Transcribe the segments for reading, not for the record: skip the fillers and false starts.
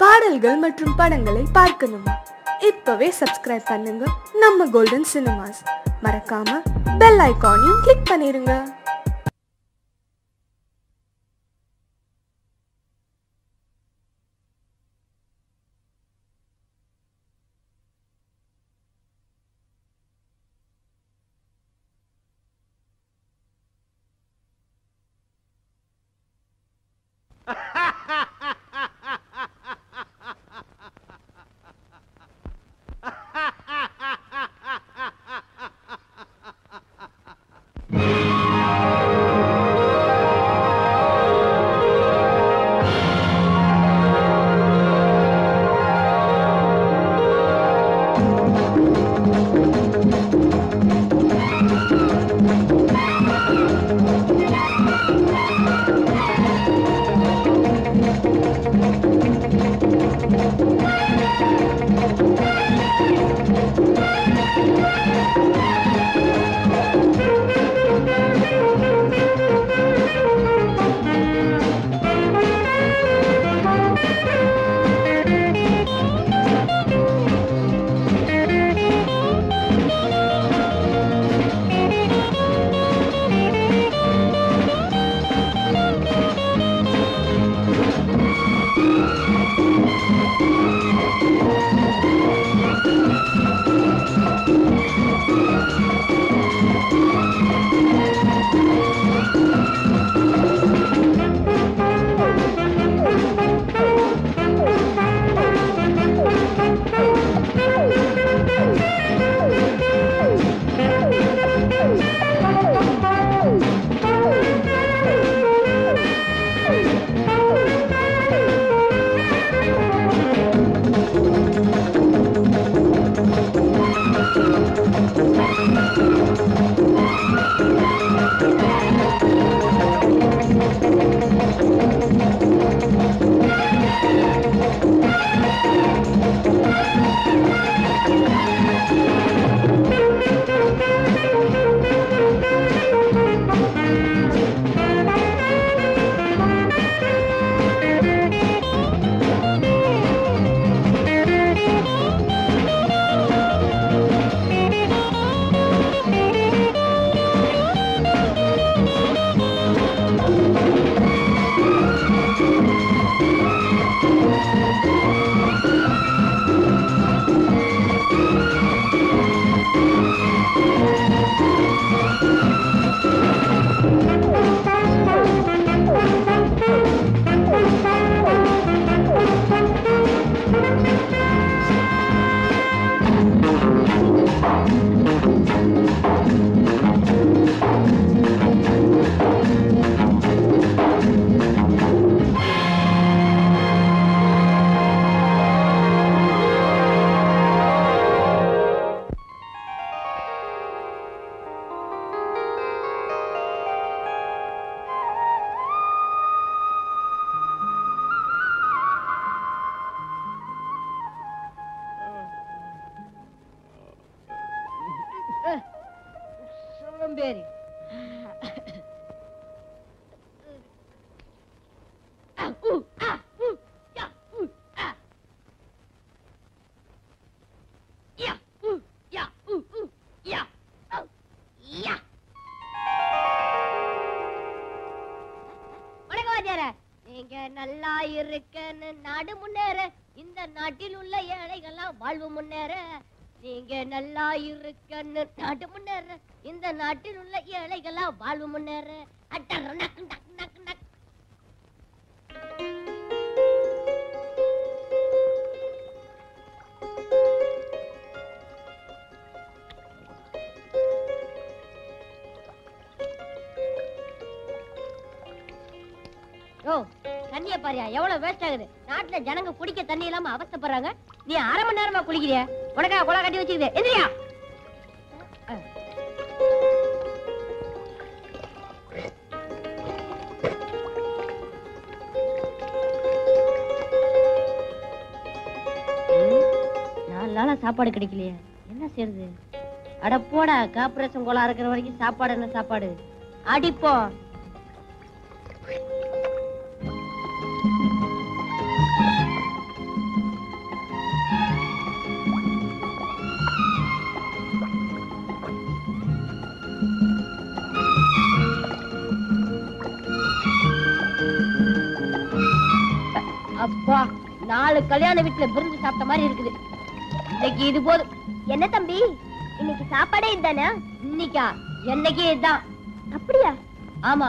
பாடல்கள் மற்றும் படங்களை பார்க்கணும். இப்பவே சப்ஸ்கிரைப் பண்ணுங்க நம்ம கோல்டன் சினிமாஸ். மறக்காம பெல் ஐகானையும் கிளிக் பண்ணிருங்க. நாட்டுல ஜனங்க குடிக்க தண்ணி இல்லாம அவஸ்தப்படுறாங்க. நீ அரை மணி நேரமா குளிக்கிறியா? உனக்கா குழா கட்டி வச்சுக்கிது எந்திரியா? நாலு நாளா சாப்பாடு கிடைக்கலையே, என்ன செய்யறது? அட போடா, கார்பரேஷன் கோலா இருக்கிற வரைக்கும் சாப்பாடு என்ன சாப்பாடு அடிப்போ. வா, நாலு கல்யாண வீட்டுல விருந்து சாப்பிட்ட மாதிரி இருக்குது. இன்னைக்கு இது போதும். என்ன தம்பி, இன்னைக்கு சாப்பாடே இதுதானா? இன்னைக்கா, என்னைக்கே இதுதான். அப்படியா? ஆமா,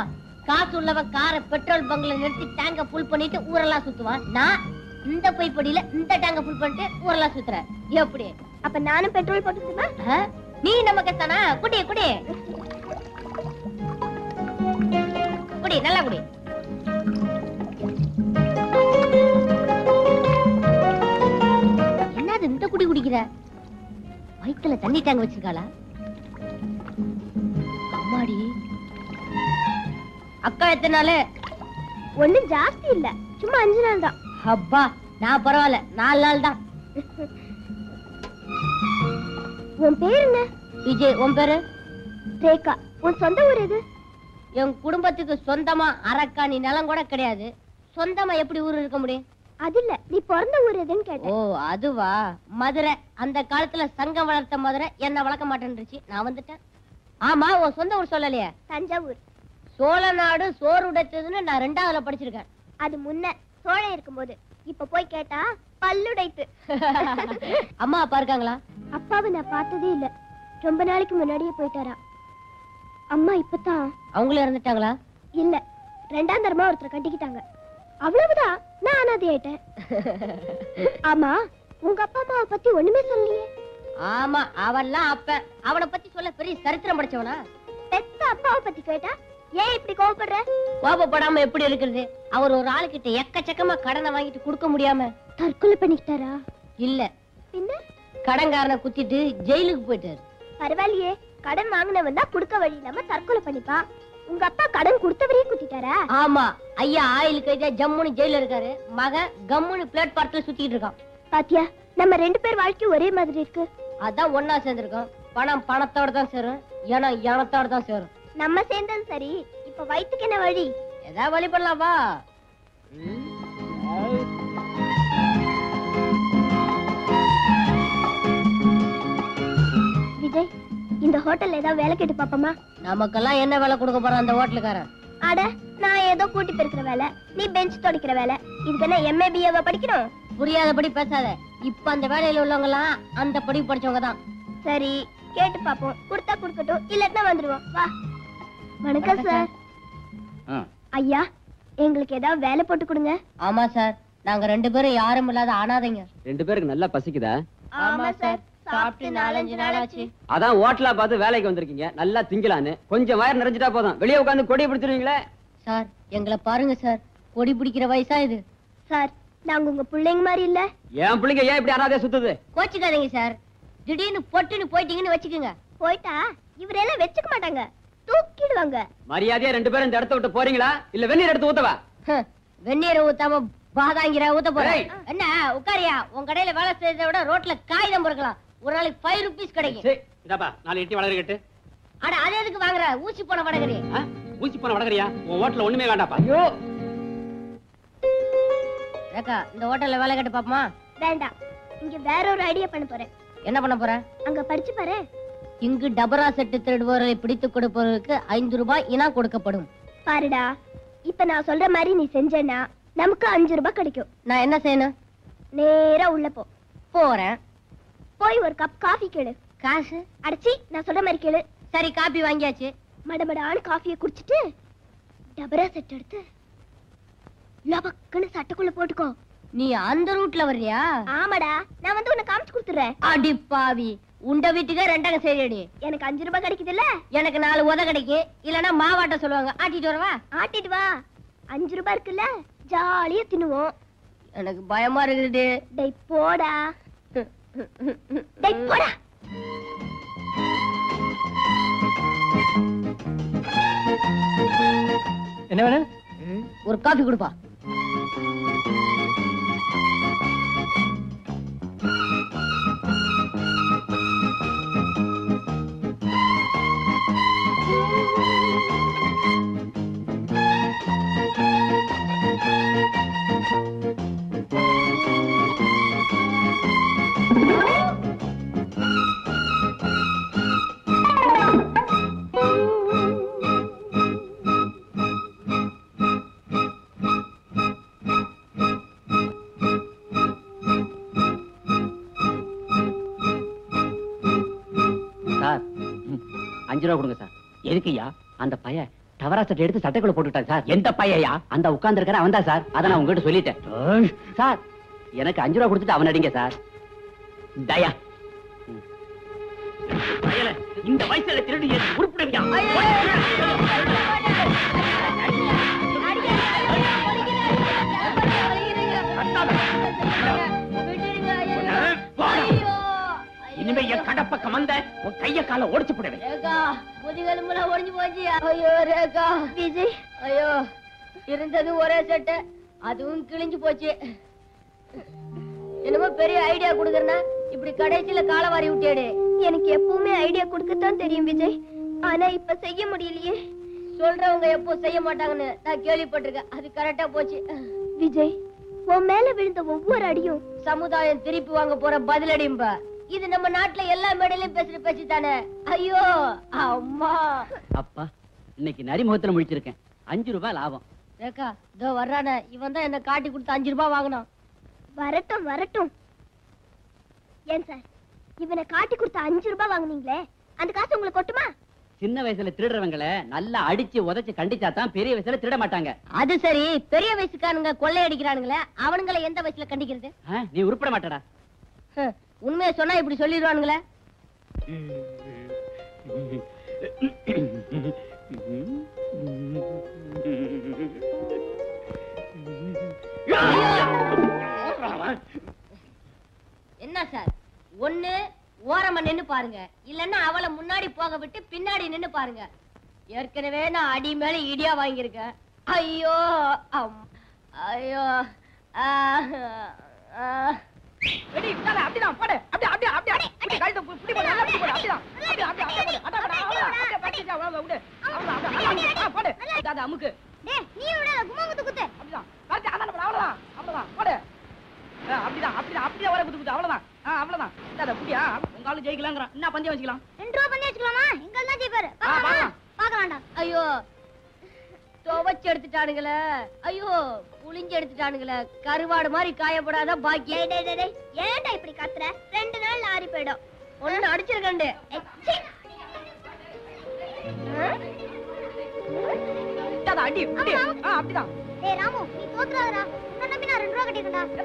காசு உள்ளவன் காரை பெட்ரோல் பங்க்ல நிறுத்தி டேங்க புல் பண்ணிட்டு ஊரெல்லாம் சுத்துவான். நான் இந்த பொய் பொடியில இந்த டேங்க புல் பண்ணிட்டு ஊரெல்லாம் சுத்துறேன். எப்படி? அப்ப நானும் பெட்ரோல் போட்டுமா? நீ நமக்கு தானா? குடி குடி குடி, நல்லா குடி. என்னது இந்த குடி குடிக்கிற? வயிற்றுல தண்ணி டேங்க வச்சிருக்காளா? அம்மாடி, அக்கா எத்தனால? ஒண்ணு ஜாஸ்தி இல்ல, சும்மா 5 நாள் தான். அப்பா, நான் பரவாயில்ல, 4 நாள் தான். உன் பேரு என்ன? விஜய். உன் பேரு? ரேகா. உன் சொந்த ஊர் எது? என் குடும்பத்துக்கு சொந்தமா அரக்காணி நிலம் கூட கிடையாது. சொந்தமா எப்படி ஊர் இருக்க முடியும்? அது இல்ல, நீ பிறந்த ஊர் எதுன்னு கேட்ட. ஓ, அதுவா, மதுரை. அந்த காலத்துல சங்கம் வளர்த்த மதுரை என்ன வளர்க்க மாட்டேன்னுச்சு, நான் வந்துட்டேன். ஆமா, உன் சொந்த ஊர் சொல்லலையே? தஞ்சாவூர். சோழ நாடு சோறு உடைத்ததுன்னு நான் 2ஆவதுல படிச்சிருக்கேன். அது முன்ன சோழன் இருக்கும்போது. இப்ப போய் கேட்டா பல்லுடைத்து. அம்மா அப்பா இருக்காங்களா? அப்பாவை நான் பார்த்ததே இல்ல, ரொம்ப நாளைக்கு முன்னாடியே போயிட்டாரா. அம்மா இப்பதான். அவங்களே இறந்துட்டாங்களா? இல்ல, 2ஆம் தரமா ஒருத்தர் கட்டிக்கிட்டாங்க. அவ்வளவுதான், நான் அனாதை ஆயிட்டேன். ஆமா, உங்க அப்பா அம்மாவை பத்தி ஒண்ணுமே சொல்லலையே? ஆமா, அவன்லாம் அப்ப அவனை பத்தி சொல்ல பெரிய சரித்திரம் படிச்சவனா? பெத்த அப்பாவை பத்தி கேட்டா ஏன் இப்படி கோபப்படுற? கோபப்படாம எப்படி இருக்கிறது? அவர் ஒரு ஆளுக்கிட்ட எக்கச்சக்கமா கடனை வாங்கிட்டு கொடுக்க முடியாம தற்கொலை பண்ணிக்கிட்டாரா? இல்ல, பின்ன கடன்காரனை குத்திட்டு ஜெயிலுக்கு போயிட்டாரு. பரவாயில்லையே, கடன் வாங்கினவன் தான் கொடுக்க வழி இல்லாம தற்கொலை பண்ணிப்பா. உங்க அப்பா கடன் கொடுத்தவரையே குத்திட்டாரா? ஆமா, ஐயா ஆயில் கைதா ஜம்முன்னு ஜெயில இருக்காரு, மக கம்முன்னு பிளாட்பாரத்துல சுத்திட்டு இருக்கான். பாத்தியா, நம்ம 2 பேர் வாழ்க்கை ஒரே மாதிரி இருக்கு. அதான் ஒன்னா சேர்ந்துருக்கோம். பணம் பணத்தோட தான் சேரும், ஏனம் ஏனத்தோட தான் சேரும். நம்ம சேர்ந்தது சரி, இப்ப வயிற்றுக்கு என்ன வழி? ஏதாவது வழி பண்ணலாமா? விஜய், இந்த ஹோட்டல்ல ஏதாவது வேலை கேட்டு பாப்போமா? நமக்கெல்லாம் என்ன வேலை கொடுக்க போறான் அந்த ஹோட்டலுக்காரன்? அட, நான் ஏதோ கூட்டி பெருக்கிற வேலை, நீ பெஞ்ச் துடைக்கிற வேலை. இதுக்கு MA BA படிக்கணும். புரியாதபடி பேசாத. இப்ப அந்த வேலையில உள்ளவங்க எல்லாம் அந்த படி படிச்சவங்க தான். சரி, கேட்டு பாப்போம். கொடுத்தா கொடுக்கட்டும், இல்லன்னா வந்துருவோம். வா. வணக்கம் சார். ஐயா, எங்களுக்கு ஏதாவது வேலை போட்டு கொடுங்க. ஆமா சார், நாங்க 2 பேரும் யாரும் இல்லாத அனாதைங்க. 2 பேருக்கு நல்லா பசிக்குதா? ஆமா சார், சாப்பிட்டு 4-5 நாள் ஆச்சு. அதான் ஹோட்டலா பார்த்து வேலைக்கு வந்திருக்கீங்க, நல்லா திங்கலான்னு. கொஞ்சம் வயிறு நிறைஞ்சிட்டா போதும், வெளியே உட்காந்து கொடி பிடிச்சிருவீங்களே. சார், எங்களை பாருங்க சார், கொடி பிடிக்கிற வயசா இது? சார், நாங்க உங்க பிள்ளைங்க மாதிரி இல்ல. என் பிள்ளைங்க ஏன் இப்படி அனாதையா சுத்துது? கோச்சிக்காதீங்க சார், திடீர்னு பொட்டுன்னு போயிட்டீங்கன்னு வச்சுக்கோங்க. போயிட்டா இவரெல்லாம் வச்சுக்க மாட்டாங்க, தூக்கிடுவாங்க. மரியாதையா 2 பேரும் இந்த இடத்த விட்டு போறீங்களா, இல்ல வெந்நீர் எடுத்து ஊத்தவா? வெந்நீரை ஊத்தாம பாதாங்கிற ஊத்த போறேன். என்ன உட்காரியா, உன் கடையில வேலை செய்யறத விட ரோட்ல காகிதம் பொறுக்கலாம். ஒரு நாளைக்கு 5 ரூபீஸ் கிடைக்கும். இதாப்பா 4 இட்லி வளர கட்டு. அட, அதே எதுக்கு வாங்குற? ஊசி போன வடகறி. ஊசி போன வடகறியா? உன் ஹோட்டல்ல ஒண்ணுமே வேண்டாப்பா. ஐயோ ரேகா, இந்த ஹோட்டல்ல வேலை கட்டு பாப்பமா? வேண்டாம், இங்க வேற ஒரு ஐடியா பண்ண போறேன். என்ன பண்ண போற? அங்க படிச்சு பாரு. இங்கு டபரா செட்டு திருடுவோரை பிடித்து கொடுப்பவர்களுக்கு 5 ரூபாய் இனாம் கொடுக்கப்படும். பாருடா, இப்ப நான் சொல்ற மாதிரி நீ செஞ்சனா நமக்கு 5 ரூபாய் கிடைக்கும். நான் என்ன செய்யணும்? நேரா உள்ள போ. போறேன். போய் ஒரு கப் காஃபி கேளு. காசு அடிச்சி நான் சொல்ற மாதிரி கேளு. சரி, காபி வாங்கியாச்சு. மடமடான காஃபியை குடிச்சிட்டு டபரா செட் எடுத்து லபக்குன்னு சட்டைக்குள்ள போட்டுக்கோ. நீ அந்த ரூட்ல வர்றியா? ஆமாடா, நான் வந்து உன்னை காமிச்சு கொடுத்துறேன். அடி பாவி, உண்ட வீட்டுக்கே 2 சேரடி. எனக்கு 5 ரூபாய் கிடைக்குது இல்ல? எனக்கு 4 உத கிடைக்கு, இல்லன்னா மாவாட்ட சொல்லுவாங்க. ஆட்டிட்டு வரவா? ஆட்டிட்டு வா, 5 ரூபாய் இருக்குல்ல, ஜாலியா தின்னுவோம். எனக்கு பயமா இருக்குது. டேய் போடா, டேய் போடா. என்ன வேணும்? ஒரு காபி கொடுப்பா. 5 ரூபா கொடுங்க சார். எதுக்குயா? அந்த பையன் தவராசட்டை எடுத்து சட்டைக்குள்ள போட்டுட்டான் சார். எந்த பையயா? அந்த உட்கார்ந்துருக்காரு அவன் தான் சார். அதை நான் உங்ககிட்ட சொல்லிட்டேன் சார். எனக்கு 5 ரூபா கொடுத்துட்டு அவன் அடிங்க சார். தயா இந்த வயசுல திருடி உருப்பிடுவியா? இனிமே என் கடப்பக்கம் வந்த உன் கைய காலை ஒடிச்சு போடுவேன். ஒடிஞ்சு போச்சு. ஐயோ ரேகா, விஜய், ஐயோ இருந்தது ஒரே சட்டை, அதுவும் கிழிஞ்சு போச்சு. என்னமோ பெரிய ஐடியா கொடுக்குறேன்னா இப்படி கடைசியில காலை வாரி விட்டேடு. எனக்கு எப்பவுமே ஐடியா கொடுக்கத்தான் தெரியும் விஜய், ஆனா இப்ப செய்ய முடியலையே. சொல்றவங்க எப்போ செய்ய மாட்டாங்கன்னு நான் கேள்விப்பட்டிருக்கேன். அது கரெக்டா போச்சு. விஜய், உன் மேல விழுந்த ஒவ்வொரு அடியும் சமுதாயம் திருப்பி வாங்க போற பதிலடிம்பா. இது நம்ம நாட்டுல எல்லா மேடையிலும் பேசுற பேச்சு தானே. ஐயோ அம்மா அப்பா, இன்னைக்கு நரிமுகத்துல முடிச்சிருக்கேன். 5 ரூபாய் லாபம். ரேகா இதோ வர்றானே, இவன் தான் என்ன காட்டி கொடுத்து 5 ரூபாய் வாங்கணும். வரட்டும் வரட்டும். ஏன் சார் இவனை காட்டி கொடுத்த 5 ரூபாய் வாங்குனீங்களே, அந்த காசு உங்களுக்கு கொட்டுமா? சின்ன வயசுல திருடுறவங்களை நல்லா அடிச்சு உதச்சு கண்டிச்சாதான் பெரிய வயசுல திருட மாட்டாங்க. அது சரி, பெரிய வயசுக்காரங்க கொள்ளை அடிக்கிறானுங்களே, அவனுங்களை எந்த வயசுல கண்டிக்கிறது? நீ உருப்பட மாட்டடா. உண்மையை சொன்னா இப்படி சொல்லிடுவானுங்களே. என்ன சார், ஒண்ணு ஓரமா நின்னு பாருங்க, இல்லன்னா அவளை முன்னாடி போக விட்டு பின்னாடி நின்னு பாருங்க. ஏற்கனவே நான் அடி மேல இடியா வாங்கியிருக்கேன். ஐயோ ஐயோ அமுக்கு கருவாடு மாதிரி காயப்படாத பாக்கியம். ஏண்டா இப்படி கத்துற? 2 நாள் ஆறி போயிடும். ஒண்ணு அடிச்சிருக்கண்டு. ராமு நீ தோத்துறாதரா, நம்பி நான் 2 ரூபா கட்டிருக்கேன்டா.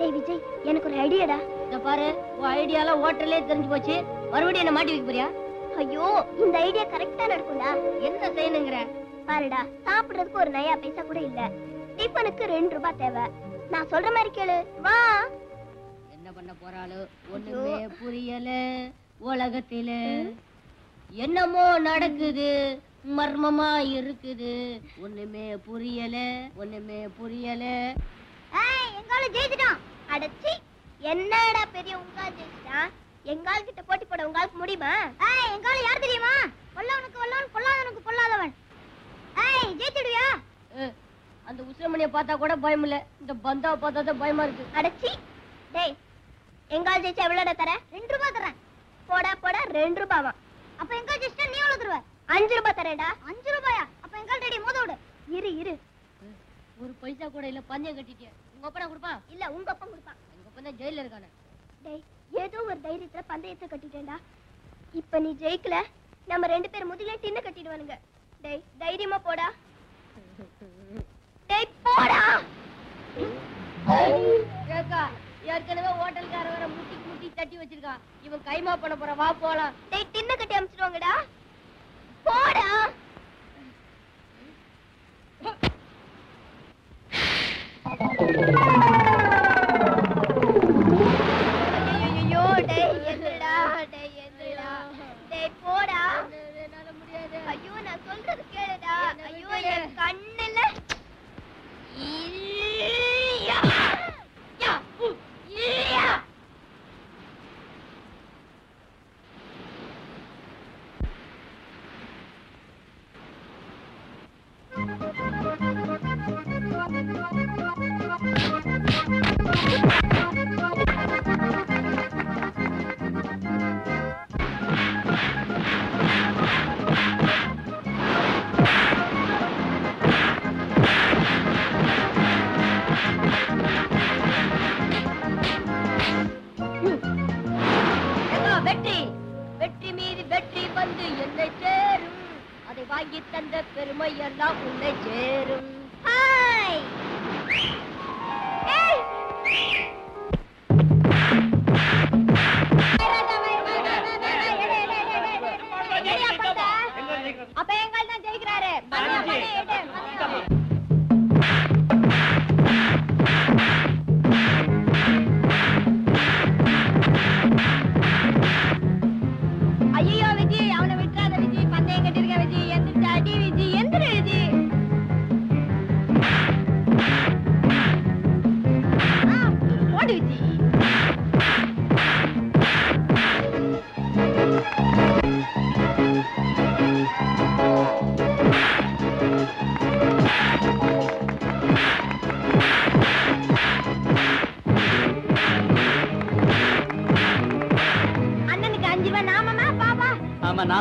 டேய் விஜய், எனக்கு ஒரு ஐடியாடா. இத பாரு, உன் ஐடியால ஹோட்டல்லே தெரிஞ்சு போச்சு. மறுபடியும் என்ன மாட்டி வைக்க போறியா? ஐயோ இந்த ஐடியா கரெக்ட்டா நடக்கும்டா. என்ன செய்யணும்ங்கற பாருடா. சாப்பிடுறதுக்கு ஒரு நயா பைசா கூட இல்ல, டிபனுக்கு 2 ரூபாய் தேவை. நான் சொல்ற மாதிரி கேளு வா. என்ன பண்ண போறாளோ ஒண்ணுமே புரியல. உலகத்துல என்னமோ நடக்குது, மர்மமா இருக்குது. ஒண்ணுமே புரியல, ஒண்ணுமே புரியல. எங்கால ஜெயிச்சிட்டான். அடச்சி என்னடா பெரிய உங்கா ஜெயிச்சிட்டான். எங்கால் கிட்ட போட்டி போட உங்களுக்கு முடியுமா? எங்கால யார் தெரியுமா? கொல்லவனுக்கு கொல்லவன், பொல்லாதவனுக்கு பொல்லாதவன். ஜெயிச்சிடுவியா? அந்த உசிரமணியை பார்த்தா கூட பயம் இல்ல, இந்த பந்தாவை பார்த்தா தான் பயமா இருக்கு. அடச்சி டேய், எங்கால் ஜெயிச்சா எவ்வளோட தர? 2 ரூபா தரேன். போடா போடா 2 ரூபாவா? அப்ப எங்கால் ஜெயிச்சா நீ எவ்வளவு தருவ? 5 ரூபா தரேன்டா. 5 ரூபாயா? அப்ப எங்கால் ரெடி மோத விடு. இரு இரு, ஒரு பைசா கூட இல்ல, பஞ்சம் கட்டிட்டே. உங்க அப்பா கொடுப்பா? இல்ல உங்க அப்பா கொடுப்பான். உங்க அப்பா தான் ஜெயில இருக்கானே. டேய் ஏதோ ஒரு தைரியத்துல பந்தயத்தை கட்டிட்டேன்டா. இப்ப நீ ஜெயிக்கல, நம்ம 2 பேர் முதல்ல டின்ன கட்டிடுவானுங்க. டேய் தைரியமா போடா. டேய் போடா. ரேகா ஏற்கனவே ஹோட்டல்கார வர முட்டி முட்டி தட்டி வச்சிருக்கான். இவன் கைமா பண்ண போற, வா போலாம். டேய் டின்ன கட்டி அமிச்சிடுவாங்கடா, போடா. ஐயோ டேய் எந்திரடா, டேய் எந்திரடா, டேய் போடா. என்னால முடியாது. ஐயோ நான் சொல்றது கேளுடா. ஐயோ என் கண்ணல்ல. யா யா யா.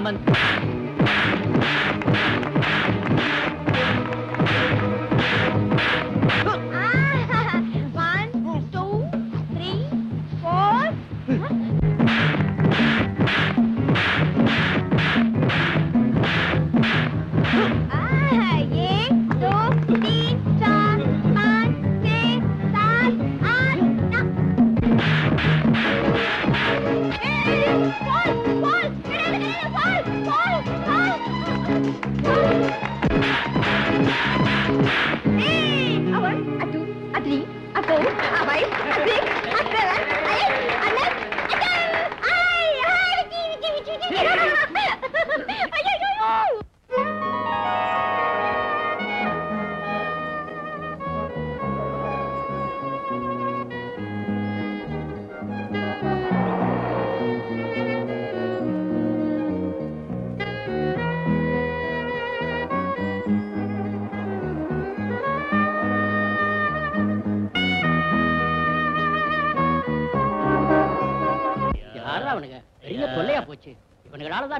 Raman.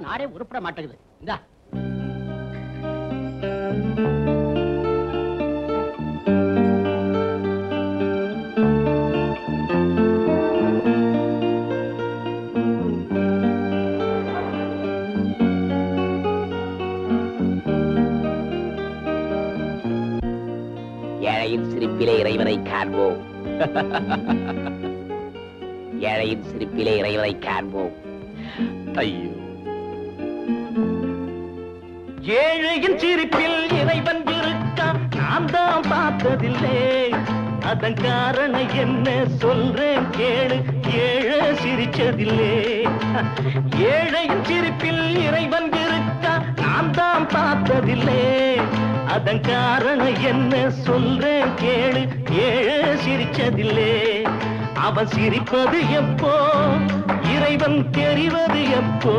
நாரே உருப்பட மாட்டேங்குது. இந்தா ஏழையின் சிரிப்பிலே இறைவனை காண்போம். ஏழையின் சிரிப்பிலே இறைவனை காண்போம். ஐயோ, ஏழையின் சிரிப்பில் இறைவன் இருக்கான், நான் தான் பார்த்ததில்லை. அதன் காரணம் என்ன சொல்றேன் கேளு, ஏழை சிரிச்சதில்லை. ஏழையின் சிரிப்பில் இறைவன் இருக்கான், நான் தான் பார்த்ததில்லை. அதன் காரணம் என்ன சொல்றேன் கேளு, ஏழை சிரிச்சதில்லை. அவன் சிரிப்பது எப்போ, இறைவன் தெரிவது எப்போ?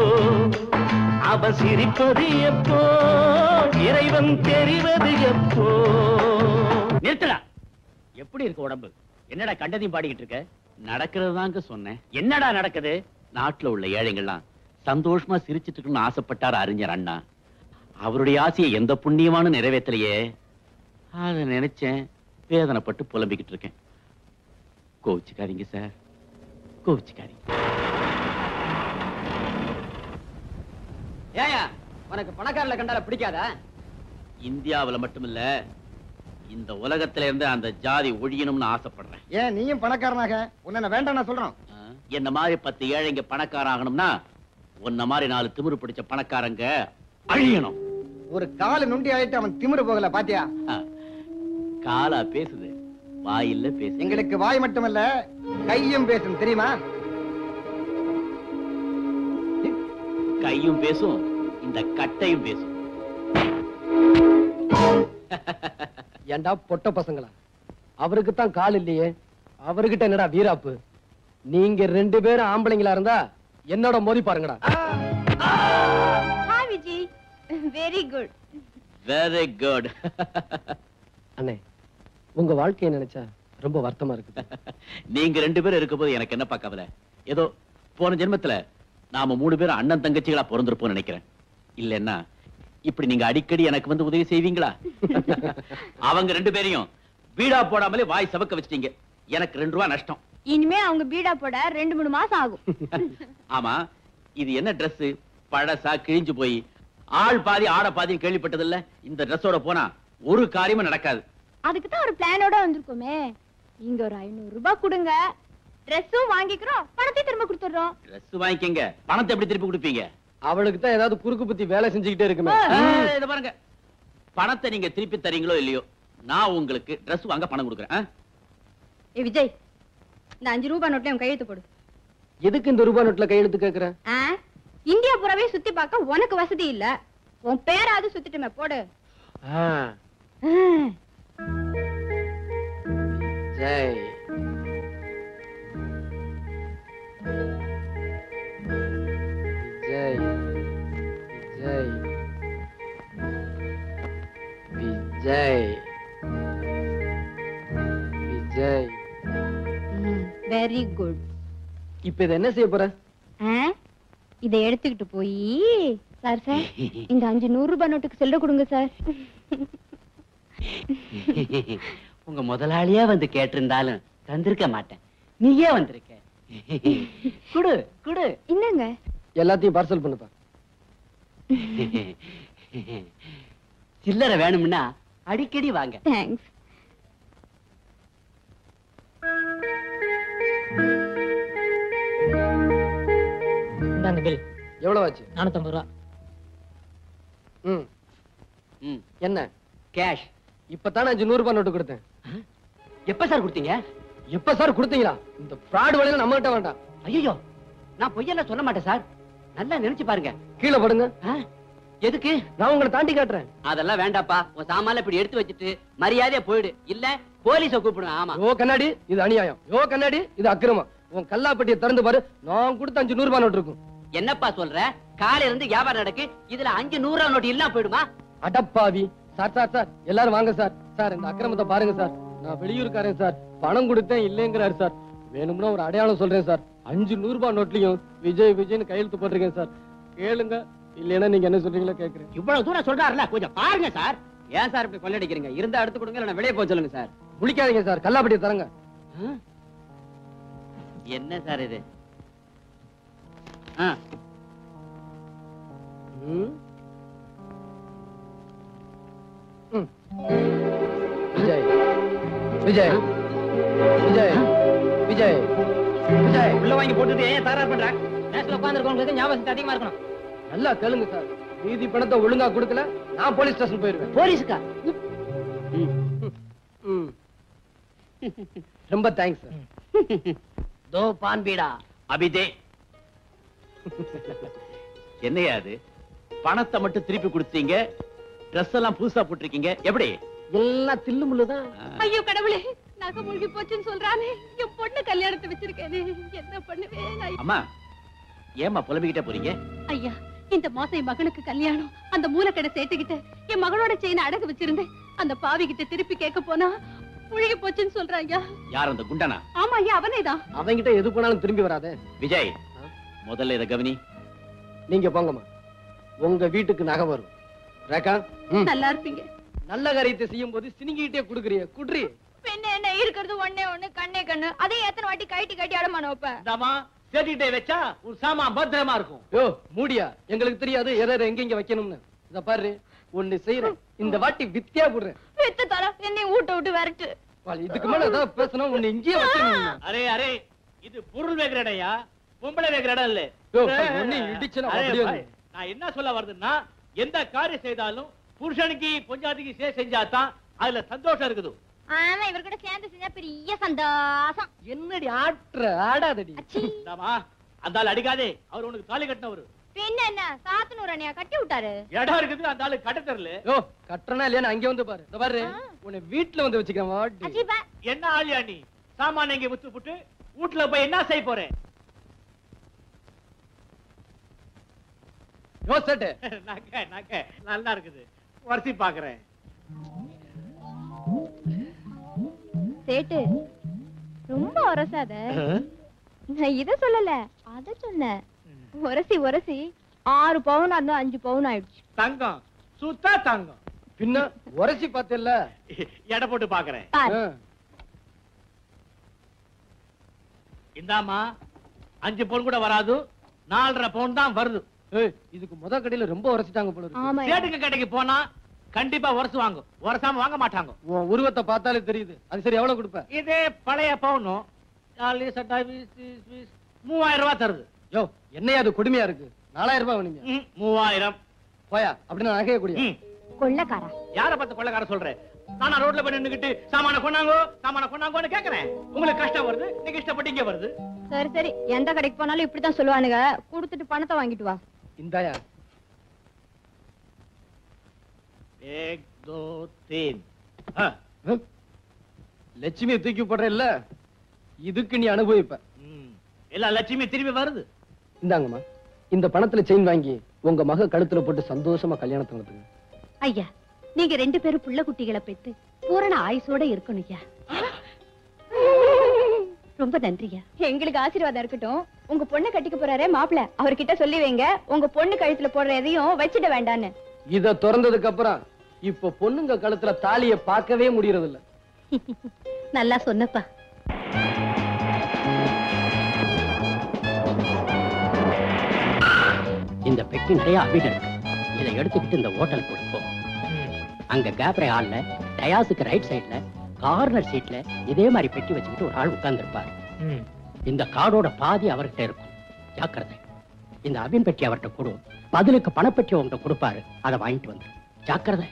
அவன் சிரிப்பது எப்போ, இறைவன் தெரிவது எப்போ? நிறுத்தடா. எப்படி இருக்கு உடம்பு? என்னடா கண்டதையும் பாடிக்கிட்டு இருக்க? நடக்கிறதாங்க சொன்னேன். என்னடா நடக்குது? நாட்டுல உள்ள ஏழைங்கள்லாம் சந்தோஷமா சிரிச்சிட்டு இருக்குன்னு ஆசைப்பட்டார் அறிஞர் அண்ணா. அவருடைய ஆசையை எந்த புண்ணியமான நிறைவேற்றலையே, அதை நினைச்சேன். வேதனைப்பட்டு புலம்பிக்கிட்டு இருக்கேன். கோவிச்சுக்காதீங்க சார், கோவிச்சுக்காதீங்க. ஏயா, உனக்கு பணக்காரல கண்டால பிடிக்காதா? இந்தியாவில் மட்டுமில்ல, இந்த உலகத்துல இருந்து அந்த ஜாதி ஒழியணும்னு ஆசைப்படுறேன். ஏன் நீயும் பணக்காரனாக? உன்ன வேண்டாம் சொல்றோம். என்ன மாதிரி 10 ஏழைங்க பணக்கார ஆகணும்னா, உன்ன மாதிரி 4 திமிரு பிடிச்ச பணக்காரங்க அழியணும். ஒரு கால நுண்டி ஆயிட்டு அவன் திமிரு போகல, பாத்தியா? காலா பேசுது, வாயில்ல பேசு. எங்களுக்கு வாய் மட்டுமல்ல, கையும் பேசும் தெரியுமா? கையும் பேசும், இந்த கட்டையும் பேசும். ஏண்டா பொட்ட பசங்களா, அவருக்கு தான் கால் இல்லையே, அவர்கிட்ட என்னடா வீராப்பு? நீங்க 2 பேரும் ஆம்பளைங்களா இருந்தா என்னோட மோதி பாருங்கடா. Hi Viji, very good, very good. அண்ணே, உங்க வாழ்க்கையை நினைச்சா ரொம்ப வருத்தமா இருக்கு. நீங்க 2 பேரும் இருக்கும்போது எனக்கு என்ன பக்கவல? ஏதோ போன ஜென்மத்துல நாம 3 பேரும் அண்ணன் தங்கச்சிகளா பிறந்திருப்போம்னு நினைக்கிறேன். இல்லன்னா இப்படி நீங்க அடிக்கடி எனக்கு வந்து உதவி செய்வீங்களா? அவங்க 2 பேரையும் பீடா போடாமலே வாய் சவக்க வச்சிட்டீங்க. எனக்கு 2 ரூபாய் நஷ்டம். இனிமே அவங்க பீடா போட 2-3 மாசம் ஆகும். ஆமா, இது என்ன ட்ரெஸ்? பழசா கிழிஞ்சு போய் ஆள் பாதி ஆட பாதி கேள்விப்பட்டது இல்ல. இந்த ட்ரெஸ்ஸோட போனா ஒரு காரியமும் நடக்காது. அதுக்குதான் ஒரு பிளானோட வந்திருக்கோமே. இங்க ஒரு 500 ரூபாய் கொடுங்க, ட்ரெஸ்ஸும் வாங்கிக்கிறோம், பணத்தை திரும்ப கொடுத்துறோம். ட்ரெஸ் வாங்கிக்கங்க, பணத்தை எப்படி திருப்பி கொடுப்பீங்க? அவளுக்கு தான் ஏதாவது குறுக்கு புத்தி வேலை செஞ்சுக்கிட்டே இருக்குமே. இத பாருங்க, பணத்தை நீங்க திருப்பி தரீங்களோ இல்லையோ, நான் உங்களுக்கு ட்ரெஸ் வாங்க பணம் கொடுக்குறேன். ஏ விஜய், இந்த 5 ரூபாய் நோட்ல உன் கையெழுத்து போடு. எதுக்கு இந்த ரூபாய் நோட்ல கையெழுத்து கேக்குற? இந்தியா புறவே சுத்தி பார்க்க உனக்கு வசதி இல்ல, உன் பேராது சுத்திட்டுமே, போடு. Jai Vijay, Vijay, Vijay, Vijay. Very good. இப்ப என்ன செய்ய போற? இதை எடுத்துக்கிட்டு போய் Sir, sir, in the Anjinurban or to Seldokung, sir. Ungamodalalia and the Catherine Dalan, Tandrika Mata. Nia and Reka. Good, Inanga. Yelati parcel Punapa. Chiller of Anamina, Adikadi Wanga. Thanks. Dang the bill. Nanatambura. Yenna cash. Ipatana Junurban or to Gurta. Yepasar Gurtinga? Yepasar Gurtinga. The fraud was an Amatavanda. Ayo, Napoyana Sonamatasar. And then Nilchiparga. Kill over the Yetuki, now on the Tanticatra. Adala Vandapa was Amala Piritu, Maria Pud, Illa, Police of Kupurama. Oh, Canadi is Ania. Oh, Canadi is Akrama. One Kalapati turned the butter, no good than Junurban or Drugu. Yenapa Solra, Kali and the Yabanaki, either Anjanura or Illa Pudma. Adapavi, Satsar, Yellar Mangasar, Sar and Akram the Parangasar, Napidur Karan Sar, Panangutta, Ilangar Sar, Venumno Radiano Soldier Sar, Anjanurba Notlio, Vijay, Kail to Patrigan Sar, Kailanga, Ilena Nigan Soldier. You brought a soldier like with a partner, sir. Yes, sir, people are getting a year in the Arthur and a very poison, sir. Bulikarians are Kalapati Taranga. Yenna Sarade. Ah. Vijay. Hello, I put the air Tara Padak. That's the Pandar Congress. I was studying Marco. Allah, tell me, sir. We the Panata Wulunga Gurkula, now police doesn't pay. Police car. Remember, thanks, sir. Do Pan Bida Abide. Yenayade Panata Mata Tripu Kurthinga. Dressala Pusa put drinking every day. Yella Tilumula. Are you Kadabuli? Nakamuli Pochin Solrani? You put the Kalyana to Victor. Ama Yama Polamita Puringa. Aya, in the Mosa Makanaka Kalyano, and the Mura can say together. You Magarona chain at the Victor and the Pavi get the Tiripi Kakapona. Puri Pochin Solranga. Yar on the Gundana. Ama Yavaneda. I think it is Yukana and Trimura. Vijay, Modale the Governor Ninga Pangama. Wonga Vituk Nagavaru. Reka? Nalarping. Nalagari to see him with the singing eater could agree. Could read. When I hear the one day on the Kandakan, are they at the Vaticati Gatamanopa? Dama, Seti Devecha, Usama Badramarco. Oh, Mudia, Yangal three other error ranking of a canon. The party only say in the Vati Vitia would. With the Tara, any wood out of it. Well, it's the commander of personal in India. Are it Puru Vegradaya, Pumpa Vegradale? No, only diction of Ireland. I did not follow the Na. எந்த காரிய செய்தாலும் புருஷனுக்கு பொஞ்சாதிக்கு சே செஞ்சாதா அதுல சந்தோஷம் இருக்குது ஆமா இவர கூட சேர்ந்து செஞ்சா பெரிய சந்தோஷம் என்னடி ஆட்ற ஆடாதடி அம்மா அந்தால அடிக்காதே அவர் உங்களுக்கு தாலி கட்டனவர் பின்ன என்ன சாத்துனூரனியா கட்டி விட்டாரு ஏடா இருக்குது அந்தால கட்ட தெரியல யோ கட்டறனா இல்லையா அங்க வந்து பாரு இந்த பாரு உன்னை வீட்ல வந்து வச்சிக்கிறேன் வாடி அஜிபா என்ன ஆளியா நீ சாமான இங்க வித்து புட்டு ஊட்ல போய் என்ன செய்ய போறே No, sir. Naka, Nalark. What's the Pakra? Say it. Rumba or a sada. Either Solala, other Chunda. What a sea. 6 pound and 5 pound out. Tanga, Suta Tanga. Pinna, what a sea patella. Yadapo to Pakra. Indama, Anjiponguda Varadu, Nalra Pondam Vardu. Hey, இதுக்கு முத கடையில ரொம்ப உரசிட்டாங்க போல இருக்கு. ஆமா. சேட்டுக்கு கடைக்கு போனா கண்டிப்பா உரசுவாங்க. உரசாம வாங்க மாட்டாங்க. உருவத்தை பார்த்தாலே தெரியுது. அது சரி எவ்வளவு கொடுப்ப? இதே பழைய பவுனோ 40 சட்டா 20 3000 தருது. யோ, என்னைய அது கொடுமையா இருக்கு. 4000 வேணும்யா. 3000. போயா, அப்படி நான் நகைய கூடிய. கொள்ளக்காரா. யார பார்த்து கொள்ளக்காரா சொல்றே? நானா ரோட்ல போய் நின்னுக்கிட்டு சாமான கொண்டாங்கோன்னு கேக்குறேன். உங்களுக்கு கஷ்டம் வருது. நீங்க இஷ்டப்பட்டீங்க வருது. சரி சரி, எந்த கடைக்கு போனாலும் இப்படி தான் சொல்வானுங்க. கொடுத்துட்டு பணத்தை வாங்கிட்டு வா. Indaya. 1, 2, 3. Ah, let me take you for a laugh. You do can you on a whip? Ella, let me tell you about it. Indangama, in the Panatha chain wangi, Wonga Maha Kadatra put the Sandosama Kalyanathan. Aya, Nigger into Peru Pulla could take a pet. Pour an eye soda Irkunia. Rumpa Dantria. Hengle Gassi rather could. உங்க பொண்ணு கட்டிக்க போறாரே மாப்ள அவர்கிட்ட சொல்லி வைங்க உங்க பொண்ணு கழுத்துல போற எதையும் வச்சிட வேண்டான்னு. இத திறந்ததுக்கு அப்புறம் இப்ப பொண்ணுங்க கழுத்துல தாலியை பார்க்கவே முடியறது இல்ல. நல்லா சொன்னப்பா. இந்த பெக்கிங்கையா அபிடனுக்கு இதை எடுத்துக்கிட்டு இந்த ஹோட்டலுக்கு கொடுப்போம். அங்க கேப்ரே ஆள்ல டயாஸுக்கு ரைட் சைட்ல கார்னர் சீட்ல இதே மாதிரி பெட்டி வச்சுக்கிட்டு ஒரு ஆள் உட்கார்ந்துருப்பாரு. இந்த கார்டோட பாதி அவர்கிட்ட இருக்கும். ஜாக்கிரதை. இந்த அபின் பெட்டி அவர்கிட்ட கொடு. பதிலுக்கு பணப்பெட்டி அவங்ககிட்ட கொடுப்பாரு. அதை வாங்கிட்டு வந்து ஜாக்கிரதை.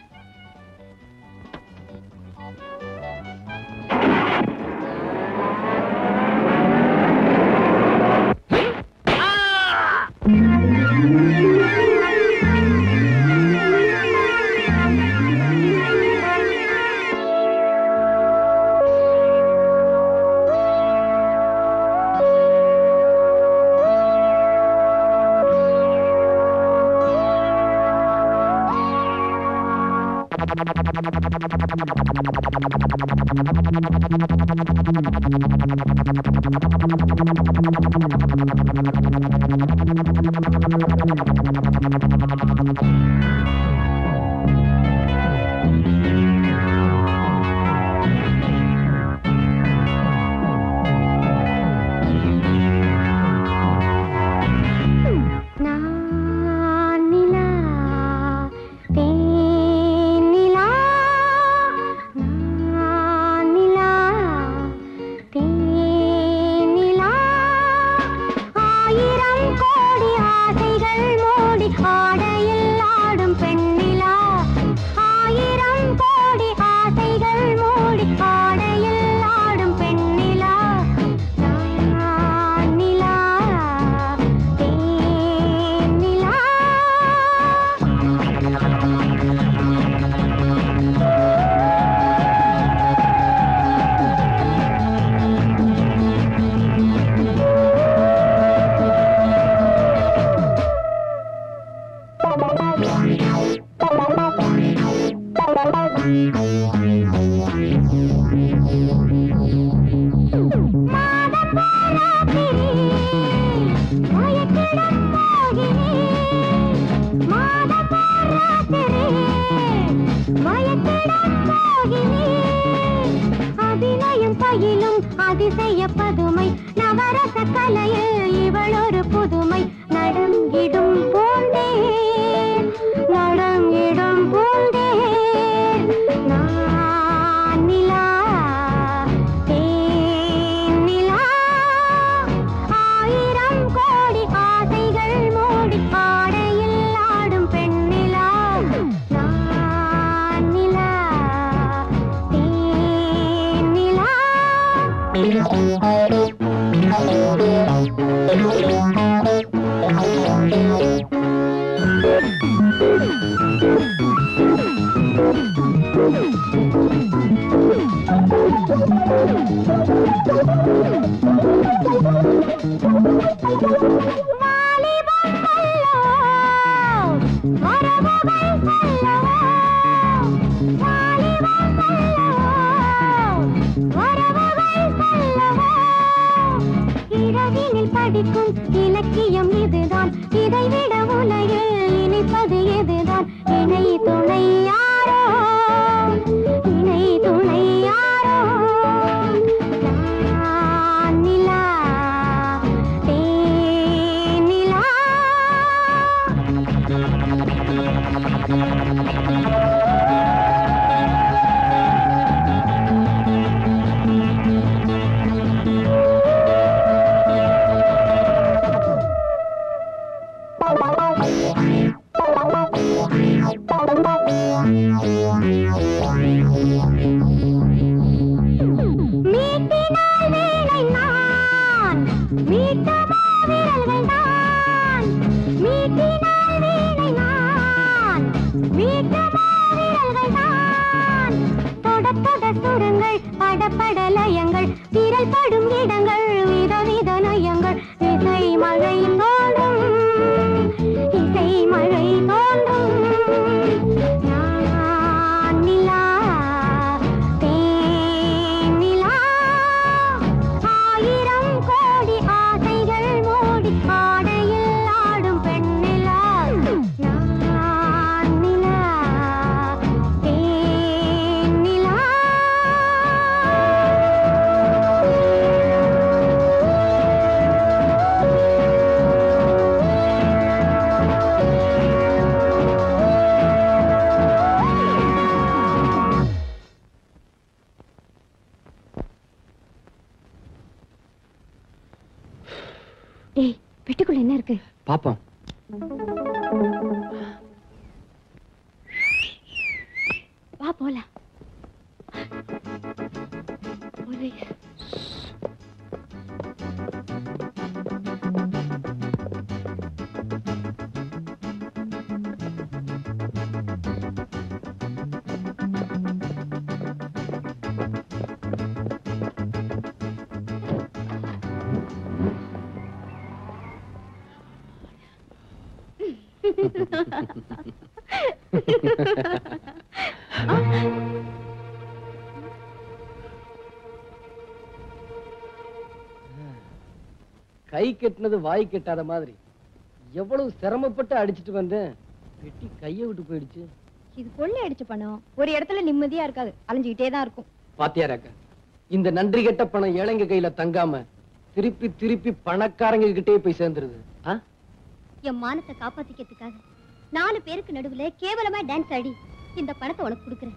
ஏய், பெட்டிக்குள்ள என்ன இருக்கு? பாப்போம். வா போலாம். போலீஸ் கை கெட்டினது வாய் கெட்டாத மாதிரி எவ்வளவு சிரமப்பட்டு அடிச்சிட்டு வந்தேன். வெட்டி கையை விட்டு போயிடுச்சு. இது கொள்ளை அடிச்ச பணம். ஒரு இடத்துல நிம்மதியா இருக்காது, அலைஞ்சுக்கிட்டே தான் இருக்கும். பாத்தியா ரேகா, இந்த நன்றி கெட்ட பணம் ஏழைங்க கையில தங்காம திருப்பி திருப்பி பணக்காரங்க கிட்டே போய் சேர்ந்துருது. என் மானத்தை காப்பாத்திக்கிறதுக்காக 4 பேருக்கு நடுவுல கேவலமா டான்ஸ் ஆடி இந்த பணத்தை உனக்கு கொடுக்குறேன்.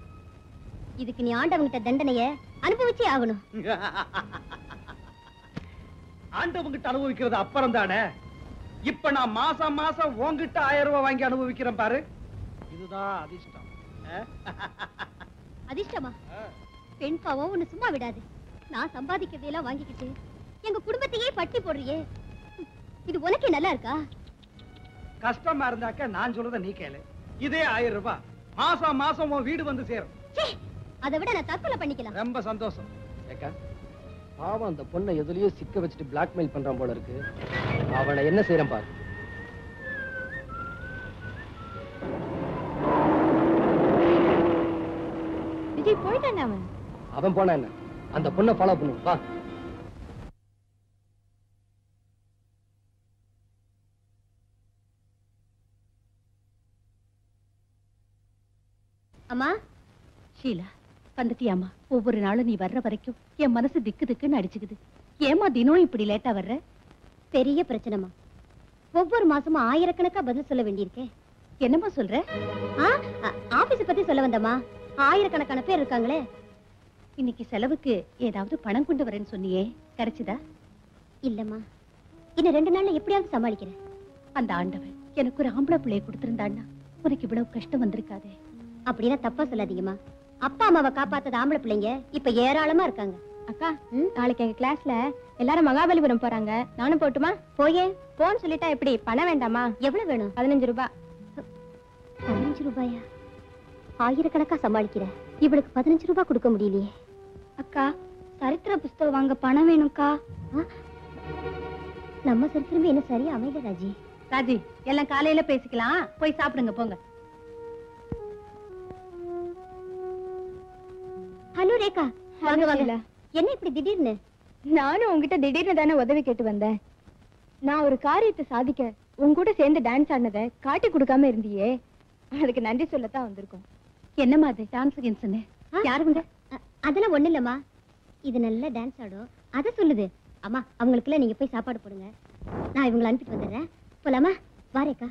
இதுக்கு நீ ஆண்டவங்கிட்ட தண்டனைய அனுபவிச்சே ஆகணும். ஆண்டவங்கிட்ட அனுபவிக்கிறது அப்புறம் தானே. இப்ப நான் மாசம் மாசம் உங்ககிட்ட 1000 ரூபாய் வாங்கி அனுபவிக்கிறேன் பாரு. இதுதான் அதிர்ஷ்டம். அதிர்ஷ்டமா? பெண் பாவம் ஒன்னு சும்மா விடாது. நான் சம்பாதிக்கிறதையெல்லாம் வாங்கிக்கிட்டு எங்க குடும்பத்தையே பட்டி போடுறியே, இது உனக்கே நல்லா இருக்கா? கஷ்டமா இருந்தாக்க நான் சொல்றத நீ கேளு. இதே 1000 ரூபாய் மாசம் மாசம் வீடு வந்து சேரும். அதை விட நான் தற்கொலை பண்ணிக்கலாம். ரொம்ப சந்தோஷம். பாவம், அந்த பொண்ணை எதுலயோ சிக்க வச்சுட்டு பிளாக்மெயில் பண்றான் போல இருக்கு. அவனை என்ன செய்யறேன் பாரு. விஜய் போயிட்டான். அவன் போனா என்ன, அந்த பொண்ணை ஃபாலோ பண்ணுவான். வா. அம்மா, ஷீலா வந்துட்டியாமா? ஒவ்வொரு நாளும் நீ வர்ற வரைக்கும் என் மனசு திக்கு திக்குன்னு அடிச்சுக்குது. ஏமா தினம் இப்படி லேட்டா வர்ற? பெரிய பிரச்சனைமா. ஒவ்வொரு மாசமும் 1000கணக்கா பதில் சொல்ல வேண்டியிருக்கேன். என்னம்மா சொல்ற? ஆபீஸ் பத்தி சொல்ல வந்தம்மா. 1000கணக்கான பேர் இருக்காங்களே. இன்னைக்கு செலவுக்கு ஏதாவது பணம் கொண்டு வரேன்னு சொன்னியே, கிடைச்சுதா? இல்லம்மா, இன்னும் 2 நாள்ல எப்படியாவது சமாளிக்கிறேன். அந்த ஆண்டவன் எனக்கு ஒரு ஆம்பளை பிள்ளைய கொடுத்திருந்தான்னா உனக்கு இவ்வளவு கஷ்டம் வந்திருக்காதே. அப்படின்னா தப்பா சொல்லாதீங்கம்மா. அப்பா அம்மாவை காப்பாத்தது ஆம்பளை பிள்ளைங்க இப்ப ஏராளமா இருக்காங்க. அக்கா, நாளைக்கு எங்க கிளாஸ்ல எல்லாரும் மகாபலிபுரம் போறாங்க. நானும் போட்டுமா? போயே. போன்னு சொல்லிட்டா எப்படி? பணம் வேண்டாமா? எவ்வளவு வேணும்? 15 ரூபாய். 15 ரூபாயா? 1000கணக்கா சமாளிக்கிறேன். இவளுக்கு 15 ரூபாய் கொடுக்க முடியலையே. அக்கா, சரித்திர புஸ்தகம் வாங்க பணம் வேணும்க்கா. நம்ம சரித்திரமே என்ன சரியா அமையல. ராஜி ராஜி எல்லாம் காலையில பேசிக்கலாம். போய் சாப்பிடுங்க போங்க. ஹலோ ரேகா, வாங்க வாங்க. என்ன இப்படி திடீர்னு? நானும் உங்ககிட்ட திடீர்னு தானே உதவி கேட்டு வந்தேன். நான் ஒரு காரியத்தை சாதிக்க உங்ககிட்ட சேர்ந்து டான்ஸ் ஆடினதை காட்டி கொடுக்காம இருந்தியே, அதுக்கு நன்றி சொல்லத்தான் வந்திருக்கோம். என்னம்மா அது டான்ஸ் கின்ஸ்னு? யாருங்க? அதெல்லாம் ஒண்ணு இல்லம்மா, இது நல்லா டான்ஸ் ஆடும் அதை சொல்லுது. அம்மா, அவங்களுக்குலாம் நீங்க போய் சாப்பாடு போடுங்க. நான் இவங்களை அனுப்பிட்டு வந்துடுறேன். போலாமா? வா ரேகா.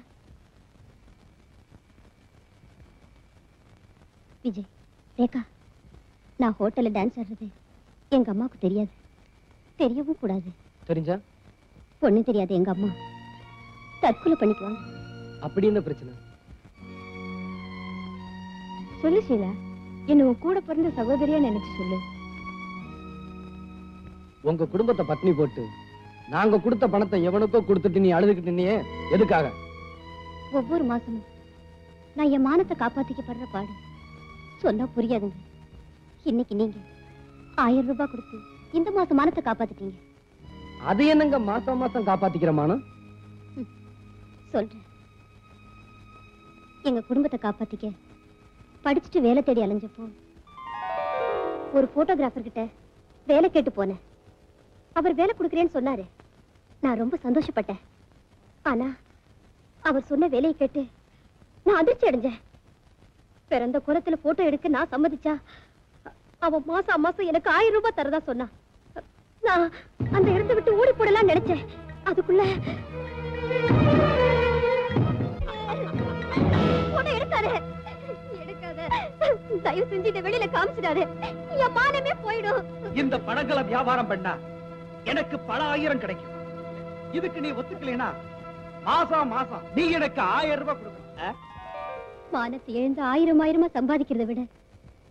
விஜய், ரேகா, நான் ஹோட்டல்ல டான்ஸ் ஆடுறது எங்க அம்மாவுக்கு தெரியாது, தெரியவும் கூடாது. தெரிஞ்சா பொண்ணு தெரியாது, எங்க அம்மா தற்கொலை பண்ணிக்குவாங்க. அப்படி என்ன பிரச்சனை சொல்லு ஷீலா. என்ன உன் கூட பிறந்த சகோதரியா நினைச்சு சொல்லு. உங்க குடும்பத்தை பட்னி போட்டு நாங்க கொடுத்த பணத்தை எவனுக்கோ கொடுத்துட்டு நீ அழுதுகிட்டு நின்னியே, எதுக்காக? ஒவ்வொரு மாசமும் நான் என் மானத்தை காப்பாத்திக்கப்படுற பாடு சொன்னா புரியாதுங்க. இன்னைக்கு நீங்க 1000 ரூபாய் கொடுத்து இந்த மாசம் மானத்தை காப்பாத்திட்டீங்க. அது என்னங்க மாசம் மாசம் காப்பாத்திக்கிற மானம்? சொல்றேன். எங்க குடும்பத்தை காப்பாத்திக்க படிச்சுட்டு வேலை தேடி அலைஞ்சப்போ ஒரு போட்டோகிராஃபர் கிட்ட வேலை கேட்டு போனேன். அவர் வேலை கொடுக்குறேன்னு சொன்னாரு. நான் ரொம்ப சந்தோஷப்பட்டேன். ஆனா அவர் சொன்ன வேலையை கேட்டு நான் அதிர்ச்சி அடைஞ்சேன். பிறந்த குளத்துல போட்டோ எடுக்க நான் சம்மதிச்சா அவன் மாசா மாசம் எனக்கு 1000 ரூபாய் தரதா சொன்னா. நான் அந்த இடத்தை விட்டு ஓடி போடலாம் நினைச்சேன். அதுக்குள்ள தயவு செஞ்சு இந்த வெளியில காமிச்சிட்டாரு. என் மானமே போயிடும். இந்த பணங்களை வியாபாரம் பண்ணா எனக்கு பல 1000 கிடைக்கும். இதுக்கு நீ ஒத்துக்கலைனா மாசம் மாசம் நீ எனக்கு 1000 ரூபாய் கொடுக்கணும். மானத்தை எழுந்து 1000 1000ஆ சம்பாதிக்கிறத விட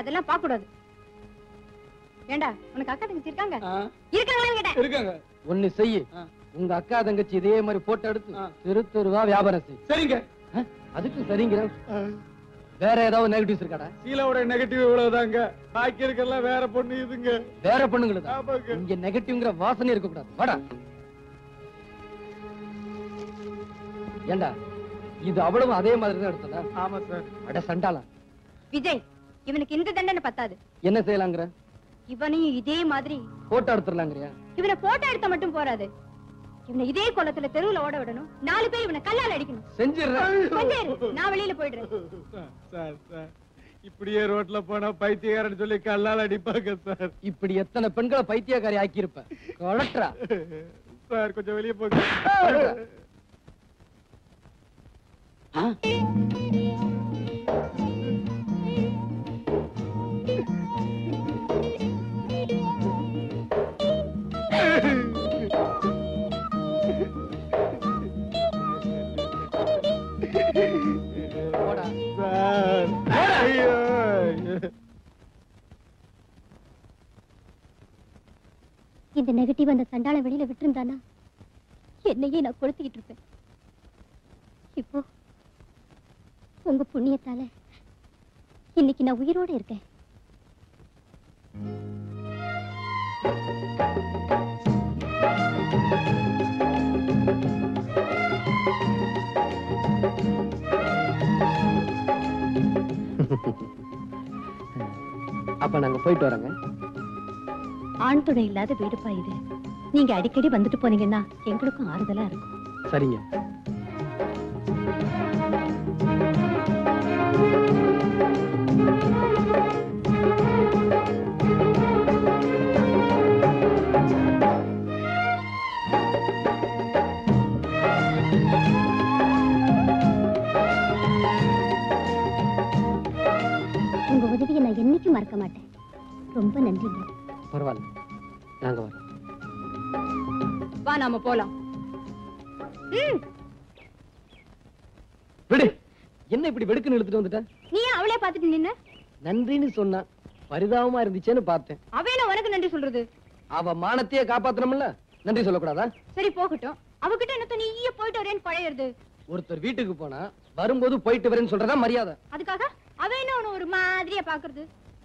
அதெல்லாம் பார்க்க கூடாது. ஏண்டா உனக்கு அக்கா தங்கச்சி இருக்காங்க? இருக்காங்களே கேட்டேன். இருக்காங்க. ஒண்ணு செய்யு, உங்க அக்கா தங்கச்சி இதே மாதிரி போட்டோ எடுத்து திருத்தூர்வா வியாபாரம் செய். சரிங்க. அதுக்கு சரிங்க. வேற ஏதாவது நெகட்டிவ்ஸ் இருக்காடா? சீலாவோட நெகட்டிவ் இவ்வளவுதாங்க. பாக்கி இருக்கறலாம் வேற பொண்ணு இதுங்க. வேற பொண்ணுங்களா? இங்க நெகட்டிவ்ங்கற வாசனை இருக்க கூடாது. வாடா. ஏண்டா இது அவ்வளவு அதே மாதிரி தான் எடுத்ததா? ஆமா சார். அட சண்டாளா. விஜய், இவனுக்கு இந்த தண்டனை பத்தாது. என்ன செய்யலாங்கற? இவனையும் இதே மாதிரி போட்டோ எடுத்துறலாங்கறியா? இவனை போட்டோ எடுத்த மட்டும் போறாது. இவனை இதே கோலத்துல தெருவுல ஓட விடணும். 4 பேர் இவனை கல்லால அடிக்கணும். செஞ்சிரேன். செஞ்சிரேன். நான் வெளியில போய்டுறேன். சார் சார், இப்படியே ரோட்ல போனா பைத்தியக்காரன்னு சொல்லி கல்லால அடிப்பாங்க சார். இப்படி எத்தனை பெண்களை பைத்தியக்காரி ஆக்கி இருப்ப. கலட்டறா. சார் கொஞ்சம் வெளிய போங்க. இந்த நெகட்டிவ் அந்த சண்டாளம் வெளியில விட்டுருந்தானா என்னையே நான் கொளுத்திக்கிட்டு இருப்பேன். இப்போ உங்க புண்ணியத்தால இன்னைக்கு நான் உயிரோட இருக்கேன். அப்ப நாங்க போயிட்டு வரோங்க. ஆண் துணை இல்லாத வீடுப்பா இது. நீங்க அடிக்கடி வந்துட்டு போனீங்கன்னா எங்களுக்கும் ஆறுதலா இருக்கும். சரிங்க. உங்க உதவியை நான் என்னைக்கும் மறக்க மாட்டேன். ரொம்ப நன்றிங்க. பரவாயில்ல, நாங்க வரோம். வா நாம போலாம். விடு, என்ன இப்படி வெடுக்குன்னு இழுத்துட்டு வந்துட்ட? நீ அவளே பார்த்துட்டு நின்ன? நன்றின்னு சொன்னா பரிதாபமா இருந்துச்சேன்னு பார்த்தேன். அவளே உனக்கு நன்றி சொல்றது? அவ மானத்தையே காப்பாத்தணும்ல, நன்றி சொல்லக்கூடாதா? சரி போகட்டும். அவகிட்ட என்னத்த நீயே போயிட்டு வரேன்னு பழையிறது? ஒருத்தர் வீட்டுக்கு போனா வரும்போது போயிட்டு வரேன்னு சொல்றதா மரியாதை. அதுக்காக அவ என்ன உன ஒரு மாதிரியா பாக்குறது?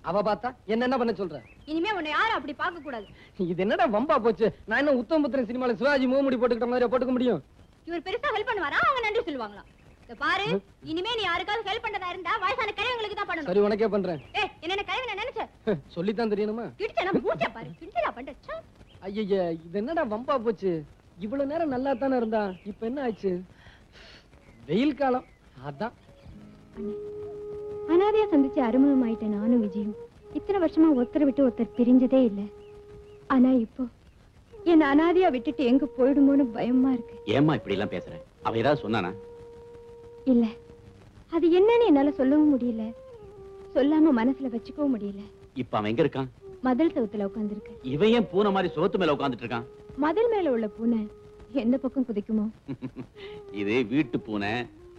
அவ பார்த்தா என்ன பண்ண சொல்ற? இனிமே உன்னை யாரும் அப்படி பார்க்க கூடாது. இது என்னடா வம்பா போச்சு? நான் என்ன உத்தமபுத்திரன் சினிமால சிவாஜி மூமுடி போட்டுக்கிட்ட மாதிரி போட்டுக்க முடியும்? இவர் பெருசா ஹெல்ப் பண்ணுவாரா? அவங்க நன்றி சொல்லுவாங்களா? இத பாரு, இனிமே நீ யாருக்காவது ஹெல்ப் பண்றதா இருந்தா வயசான கடைங்களுக்கு தான் பண்ணணும். சரி உனக்கே பண்றேன். ஏய் என்னென்ன கடைவை நான் நினைச்ச சொல்லி தான் தெரியணுமா? கிடிச்சனா மூச்ச பாரு, கிண்டலா பண்றச்சா? ஐயய்ய, இது என்னடா வம்பா போச்சு? இவ்வளவு நேரம் நல்லா தான இருந்தா இப்போ என்ன ஆச்சு? வெயில் காலம் அதான். அனாதையா சந்திச்சு அறிமுகம் ஆயிட்டேன் நானும் விஜயும். இத்தனை வருஷமா ஒருத்தரை விட்டு ஒருத்தர் பிரிஞ்சதே இல்லை. ஆனா இப்போ என் அனாதையா விட்டுட்டு எங்க போயிடுமோன்னு பயமா இருக்கு. ஏமா இப்படி எல்லாம் பேசுற? அவ ஏதாவது சொன்னானா? இல்ல, அது என்னன்னு என்னால சொல்லவும் முடியல, சொல்லாம மனசுல வச்சுக்கவும் முடியல. இப்ப அவன் எங்க இருக்கான்? மதில் செவுத்துல உட்கார்ந்திருக்கு. இவன் ஏன் பூனை மாதிரி செவுத்து மேல உட்கார்ந்துட்டு இருக்கான்? மதில் மேல உள்ள பூனை எந்த பக்கம் குதிக்குமோ? இது வீட்டு பூனை,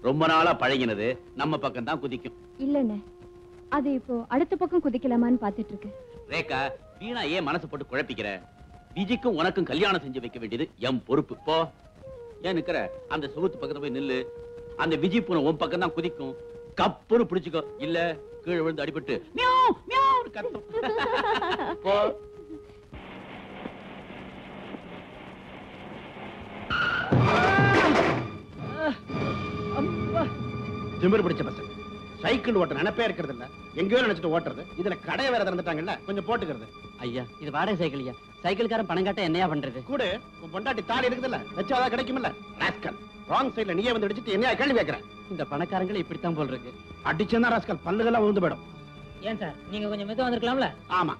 ரொம்ப நாளா பழகினது, நம்ம பக்கம் தான் குதிக்கும். இல்லனே, அது இப்போ அடுத்த பக்கம் குதிக்கலாமான்னு பாத்துட்டு இருக்கு. ரேகா, வீணா ஏன் மனசு போட்டு குழப்பிக்கிற? விஜய்க்கும் உனக்கும் கல்யாணம் செஞ்சு வைக்க வேண்டியது என் பொறுப்பு. போ, ஏன் நிக்கிற? அந்த செவுத்து பக்கத்துல போய் நில்லு. அந்த விஜய் பூனை உன் பக்கம் தான் குதிக்கும். கப்புன்னு பிடிச்சுக்கோ, இல்ல கீழே விழுந்து அடிபட்டு மியாவ் மியாவ்னு கத்தும். போ. திமிர் பிடிச்ச பசங்க சைக்கிள் ஓட்ட நினைப்பே இருக்கிறது இல்ல, எங்கேயோ நினைச்சிட்டு ஓட்டுறது. இதுல கடை வேற திறந்துட்டாங்கல்ல, கொஞ்சம் போட்டுக்கிறது. ஐயா, இது வாடகை சைக்கிள், ஐயா சைக்கிள்காரன் பணம் காட்ட என்னையா பண்றது? கூட உன் பொண்டாட்டி தாலி இருக்குதுல்ல, வச்சாதான் கிடைக்கும்ல. ராஸ்கல், ராங் சைட்ல நீயே வந்து அடிச்சுட்டு என்னையா கேள்வி கேட்கிற? இந்த பணக்காரங்களை இப்படித்தான் போல் இருக்கு, அடிச்சேன்னா ராஸ்கல் பல்லுகெல்லாம் விழுந்து போயிடும். ஏன் சார் நீங்க கொஞ்சம் மெதுவா வந்திருக்கலாம்ல? ஆமா,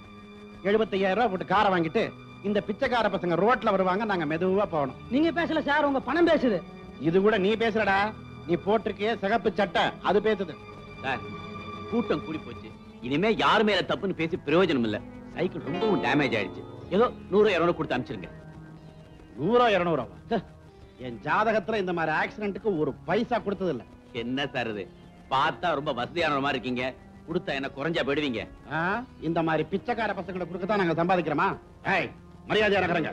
75,000 ரூபாய் போட்டு காரை வாங்கிட்டு இந்த பிச்சைக்கார பசங்க ரோட்ல வருவாங்க, நாங்க மெதுவா போகணும். நீங்க பேசல சார், உங்க பணம் பேசுது. இது கூட நீ பேசுறடா, நீ போட்டிருக்கிய சிகப்பு சட்டை அது பேசுது. கூட்டம் கூடி போச்சு, இனிமே யார் மேல தப்புன்னு பேசி பிரயோஜனம் இல்ல. சைக்கிள் ரொம்பவும் டேமேஜ் ஆயிடுச்சு, ஏதோ 100-200 கொடுத்து அனுப்பிச்சிருங்க. 100-200வா? என் ஜாதகத்துல இந்த மாதிரி ஆக்சிடென்ட்டுக்கு ஒரு பைசா கொடுத்தது இல்ல. என்ன சார் இது, பார்த்தா ரொம்ப வசதியான மாதிரி இருக்கீங்க, கொடுத்தா என்ன குறைஞ்சா போயிடுவீங்க. இந்த மாதிரி பிச்சைக்கார பசங்களை கொடுக்கத்தான் நாங்க சம்பாதிக்கிறோமா? ஏய், மரியாதையா நடக்கறங்க.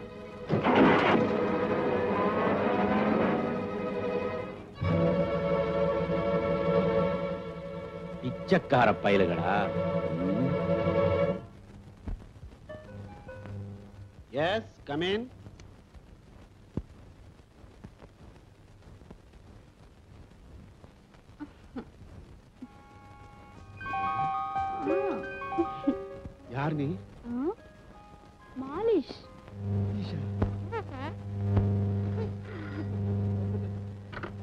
பிச்சைக்கார பயலுகளா? S, come in. யார் நீ? மாலிஷ்.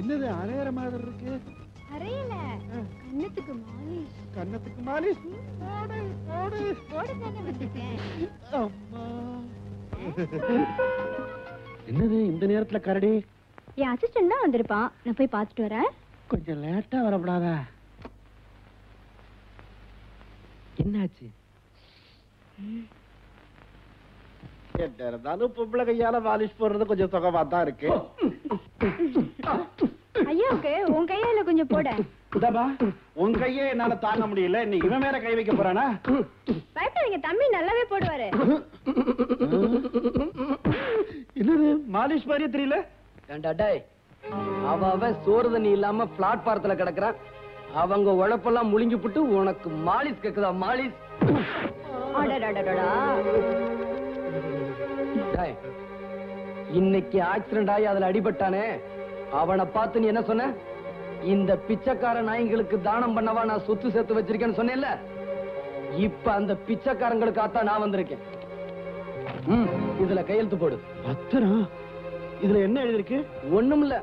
என்னது அரையற மாதிரி இருக்கு? அரையல, கண்ணத்துக்கு மாலிஷ். கண்ணத்துக்கு மாலிஷ் போடு போடு போடு தான வந்துட்டேன். அம்மா, என்னது இந்த நேரத்துல கரடி? என் அசிஸ்டன்ட் தான் வந்திருப்பான், நான் போய் பார்த்துட்டு வரேன். கொஞ்சம் லேட்டா வரப்படாதா? என்னாச்சு? என்ன இருந்தாலும் பொம்பளை கையால பாலிஷ் போடுறது கொஞ்சம் சுகமா தான் இருக்கு. ஐயாவுக்கு உன் கையால கொஞ்சம் போட. இதா, உன் கையே என்னால தாங்க முடியல, நீ இவன் மேல கை வைக்க போறானா? பயப்படாதீங்க தம்பி, நல்லாவே போடுவாரு. என்னது மாலிஷ் மாதிரி தெரியல? அவன் சோறு தண்ணி இல்லாம பிளாட்பாரத்துல கிடக்குறான், அவங்க உழைப்பெல்லாம் முழுங்கி போட்டு உனக்கு மாலிஷ் கேக்குதா? மாலிஷ் இன்னைக்கு ஆக்சிடென்ட் ஆகி அதுல அடிபட்டானே, அவனை பார்த்து நீ என்ன சொன்ன? இந்த பிச்சைக்கார நாய்களுக்கு தானம் பண்ணவா நான் சொத்து சேர்த்து வச்சிருக்கேன்னு சொன்னேன்ல, இப்ப அந்த பிச்சைக்காரங்களுக்காத்தான் நான் வந்திருக்கேன். இதுல கையெழுத்து போடு. இதுல என்ன எழுதிருக்கு? ஒண்ணும் இல்ல,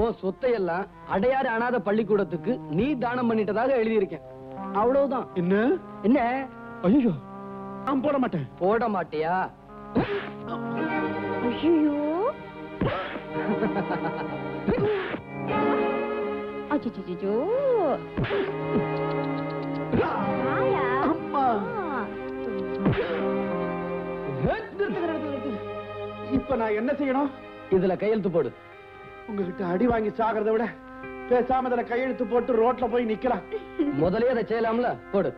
உன் சொத்தையெல்லாம் அடையாறு அனாத பள்ளிக்கூடத்துக்கு நீ தானம் பண்ணிட்டதாக எழுதியிருக்கேன், அவ்வளவுதான். என்ன என்ன? ஐயோ, நான் போட மாட்டேன். போட மாட்டியா? இப்ப நான் என்ன செய்யணும்? இதுல கையெழுத்து போடு. உங்ககிட்ட அடி வாங்கி சாகிறத விட பேசாம இதுல கையெழுத்து போட்டு ரோட்ல போய் நிக்கலாம். முதலே அதை செய்யலாம்ல, போடு.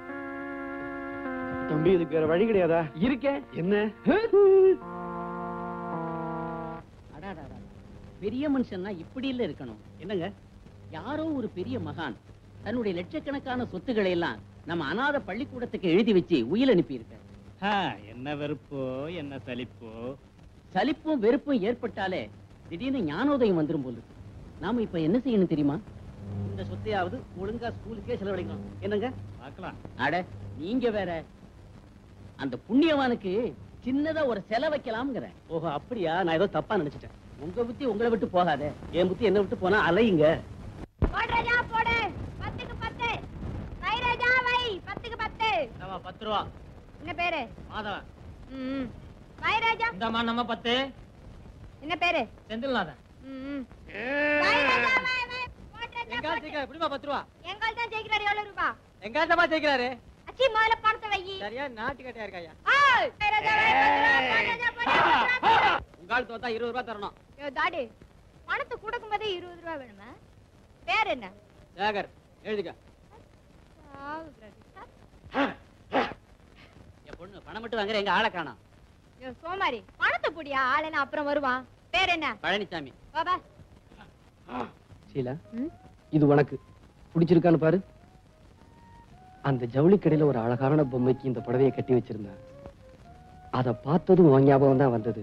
தம்பி, இதுக்கு வேற வழி கிடையாதா? இருக்கேன். என்ன? பெரிய மனுஷன்னா இப்படி இல்ல இருக்கணும். என்னங்க, யாரோ ஒரு பெரிய மகான் தன்னுடைய லட்சக்கணக்கான சொத்துக்களை எல்லாம் நம்ம அநாத பள்ளிக்கூடத்துக்கு எழுதி வச்சு உயிர் அனுப்பி இருக்க. என்ன வெறுப்போ, என்ன சலிப்போ. சலிப்பும் வெறுப்பும் ஏற்பட்டாலே திடீர்னு ஞானோதயம் வந்துடும் போது. நாம இப்ப என்ன செய்யணும் தெரியுமா? இந்த சொத்தையாவது ஒழுங்கா ஸ்கூலுக்கே செலவழிக்கணும். என்னங்க பார்க்கலாம். அட நீங்க வேற, அந்த புண்ணியவானுக்கு சின்னதா ஒரு செல வைக்கலாம்ங்கற. ஓஹோ அப்படியா, நான் ஏதோ தப்பா நினைச்சிட்டேன். உங்க புத்தி உங்களை விட்டு போகாதே, என் புத்தி என்ன விட்டு போனா அலையுங்க. போடுறதா போடு, 10க்கு 10. வைரதா வை, 10க்கு 10. நம்ம 10 ரூபாய். என்ன பேரு? மாதவன். ம். வைரதா. இந்தமா நம்ம 10. என்ன பேரு? செந்தில்நாதன். ம். வைரதா வை வை. போடுறதா. எங்க சேக்கற? எப்படிமா 10 ரூபாய்? எங்க தான் சேக்கறாரு எவ்வளவு ரூபாய்? எங்க தம்மா சேக்கறாரு? அச்சி மால பணத்தை வை. சரியா நாட்டி கட்டையா இருக்காயா? ஏய் வைரதா வை 10 ரூபாய். போடுறதா. கால் தோத்தா 20 ரூபாய் தரணும். ஏ டாடி, பணத்தை கொடுக்கும்போதே 20 ரூபாய் வேணுமா? பேர் என்ன? சாகர். எழுதிக்க. சாகர் பிரகாஷ். ஏ பொண்ணு பணம் மட்டும் வாங்குற, எங்க ஆளை காணோம். ஏ சோமாரி, பணத்தை புடியா, ஆளேனா அப்புறம் வருவான். பேர் என்ன? பழனிசாமி. வா வா. சீலா, இது உனக்கு பிடிச்சிருக்கானு பாரு. அந்த ஜவுளி கடையில ஒரு அழகான பொம்மைக்கு இந்த புடவையை கட்டி வச்சிருந்தா, அத பார்த்ததும் உன் ஞாபகம் தான் வந்தது.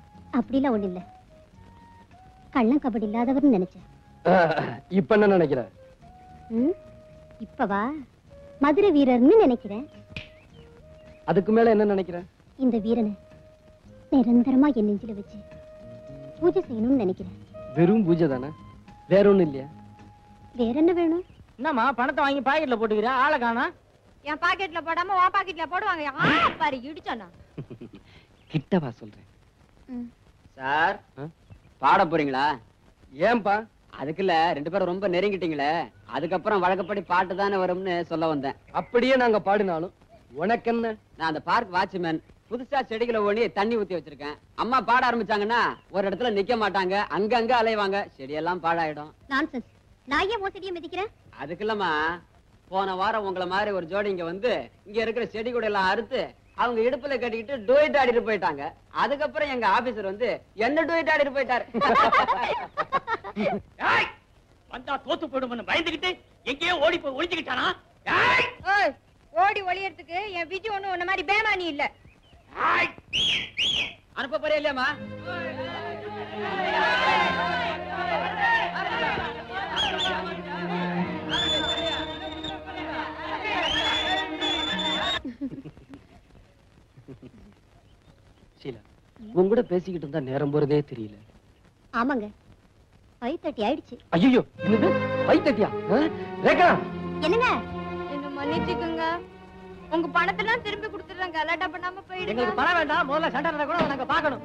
அப்படிலாம் ஒண்ணு இல்ல, கள்ளம் கபடி இல்லாதவர் நினைச்சேன். இப்ப என்ன நினைக்கிற? இப்பவா மதுரை வீரர்னு நினைக்கிறேன். அதுக்கு மேல என்ன நினைக்கிறேன்? இந்த வீரனை நிரந்தரமா என் நெஞ்சில வச்சு பூஜை செய்யணும்னு நினைக்கிறேன். வெறும் பூஜை தானே, வேற ஒண்ணு இல்லையா? வேற என்ன வேணும்? என்னமா பணத்தை வாங்கி பாக்கெட்ல போட்டுக்கிற, ஆளை காணா. என் பாக்கெட்ல போடாம உன் பாக்கெட்ல போடுவாங்க. ஆளை பாரு, இடிச்சானா. கிட்டவா சொல்றேன். சார் பாட போறீங்களா? ஏன்பா? அதுக்குல ரெண்டு பேரும் ரொம்ப நெருங்கிட்டீங்களே, அதுக்கப்புறம் வழக்கப்படி பாட்டு தானே வரும்னு சொல்ல வந்தேன். அப்படியே நாங்க பாடினாலும் உனக்கு என்ன? நான் அந்த பார்க் வாட்ச்மேன். புதுசா செடிகளை ஓடி தண்ணி ஊத்தி வச்சிருக்கேன். அம்மா பாட ஆரம்பிச்சாங்கன்னா ஒரு இடத்துல நிக்க மாட்டாங்க, அங்கங்க அலைவாங்க, செடியெல்லாம் பாழாயிடும். நான் ஏன் ஓசடியை மிதிக்கிறேன்? அதுக்குலமா போன வாரம் உங்களை மாதிரி ஒரு ஜோடி இங்க வந்து இங்க இருக்கிற செடி கூட எல்லாம் அறுத்து அவங்க இடுப்புல கட்டிக்கிட்டு டூயட் ஆடிட்டு போயிட்டாங்க. அதுக்கப்புறம் எங்க ஆபீசர் வந்து என்ன டூயட் ஆடிட்டு போயிட்டாரு. ஏய் வந்தா தோத்து போடும்னு பயந்துக்கிட்டு எங்கேயோ ஓடி போய் ஒளிஞ்சிட்டானா? ஏய் ஓய், ஓடி ஒளியிறதுக்கு என் விஜய் ஒண்ணு உன்ன மாதிரி பேமானி இல்ல. ஏய் அனுப்ப போறே இல்லையாமா? சீலா, உங்கூட பேசிக்கிட்டு இருந்தா நேரம் போறதே தெரியல. ஆமாங்க, 5:30 ஆயிடுச்சு. ஐயோ என்னது 5:30யா? ரேகா என்னங்க, என்ன மன்னிச்சுக்கங்க. உங்க பணத்தை நான் திருப்பி கொடுத்துறேன், கலட்ட பண்ணாம போயிடுங்க. உங்களுக்கு பணம் வேண்டாம், முதல்ல சண்டை நடக்க கூட நாங்க பார்க்கணும்.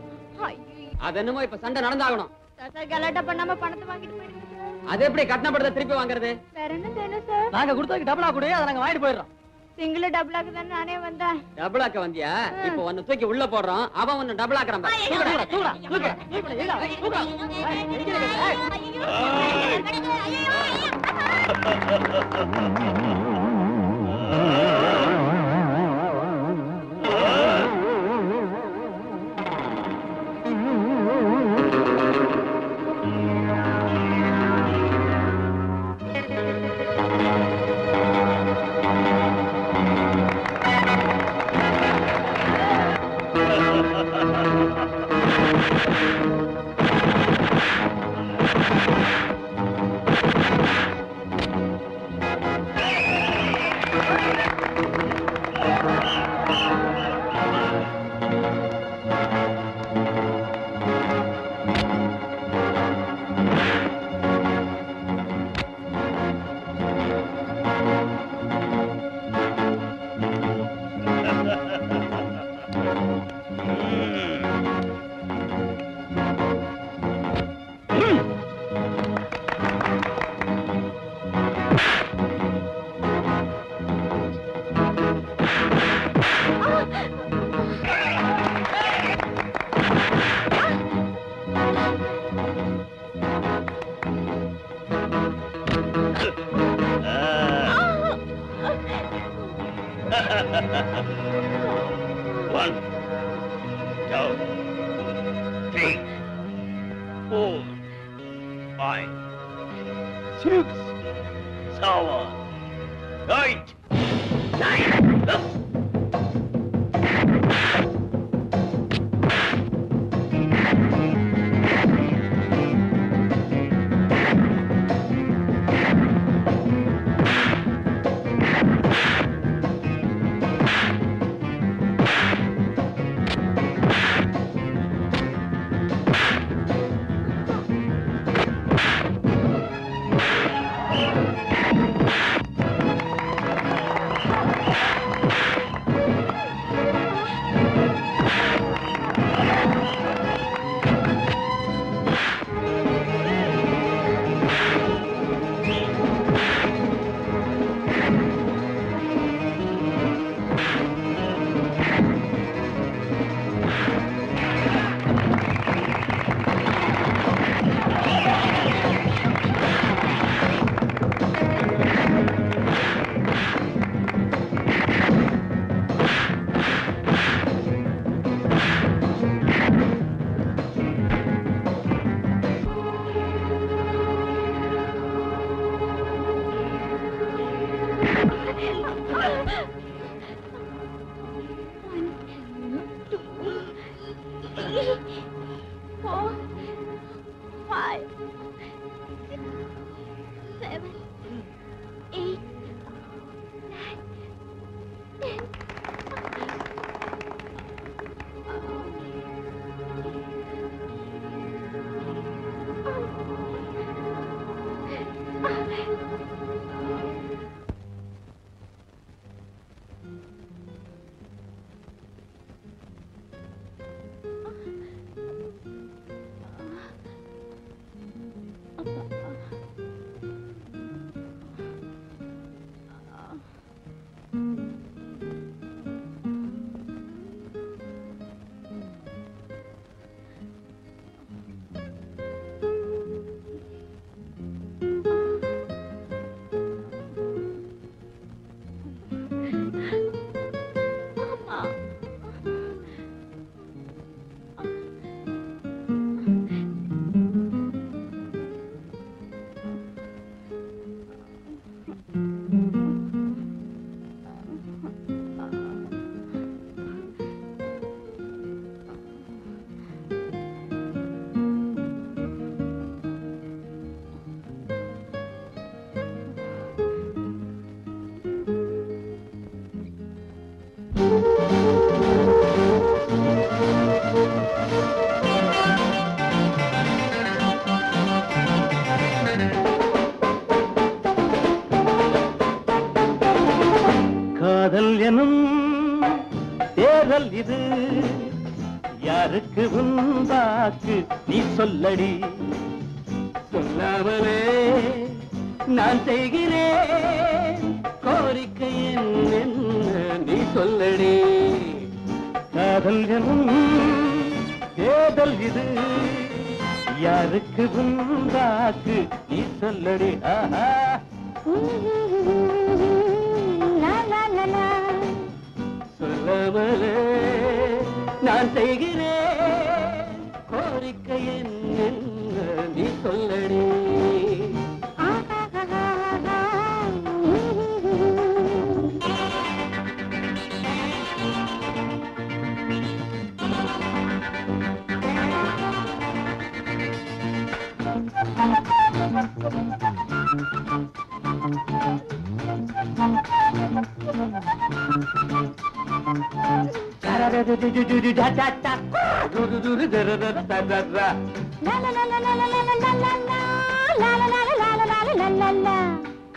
ஐயோ அதென்னமோ இப்ப சண்டை நடந்தாகணும். சார் கலட்ட பண்ணாம பணத்தை வாங்கிட்டு போயிடுங்க. அது எப்படி கட்டண படுத திருப்பி வாங்குறது? வேற என்ன வேணும் சார்? நாங்க கொடுத்ததுக்கு டபுளா கொடு, அத நாங்க வாங்கிட்டு போயிடுறோம். சிங்கிள் டபுளாக்கு தான் நானே வந்தேன். டபுளாக்க வந்தியா? இப்போ ஒன்னு தூக்கி உள்ள போடுறோம், அவன் ஒன்னு டபுளாக்குறான். தூக்குடா தூக்குடா தூக்குடா தூக்குடா தூக்குடா.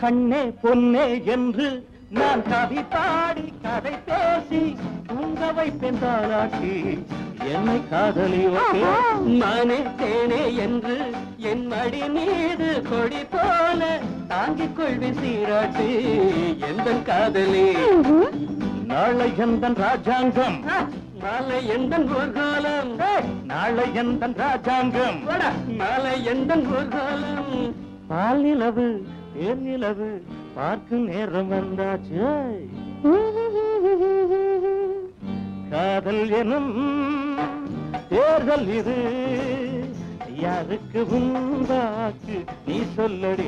கண்ணே பொன்னே என்று நான் கவி பாடி கதை பேசி உங்கவை பெண்டாளாக்கி என்னை காதலியோக்கே நானே தேனே என்று என் மடி மீது கொடி போல தாங்கிக் கொள்வி சீராட்டு எந்தன் காதலே நாளை எந்தன் ராஜாங்கம் நாளை எந்தன் ஊர்காலம் நாளை எந்தன் ராஜாங்கம் நாளை எந்தன் ஊர்காலம் பால் நிலவு தேர் நிலவு பார்க்கும் நேரம் வந்தாச்சு காதல் எனும் தேர்தல் இது யாருக்கு உண்டாக்கு நீ சொல்லடி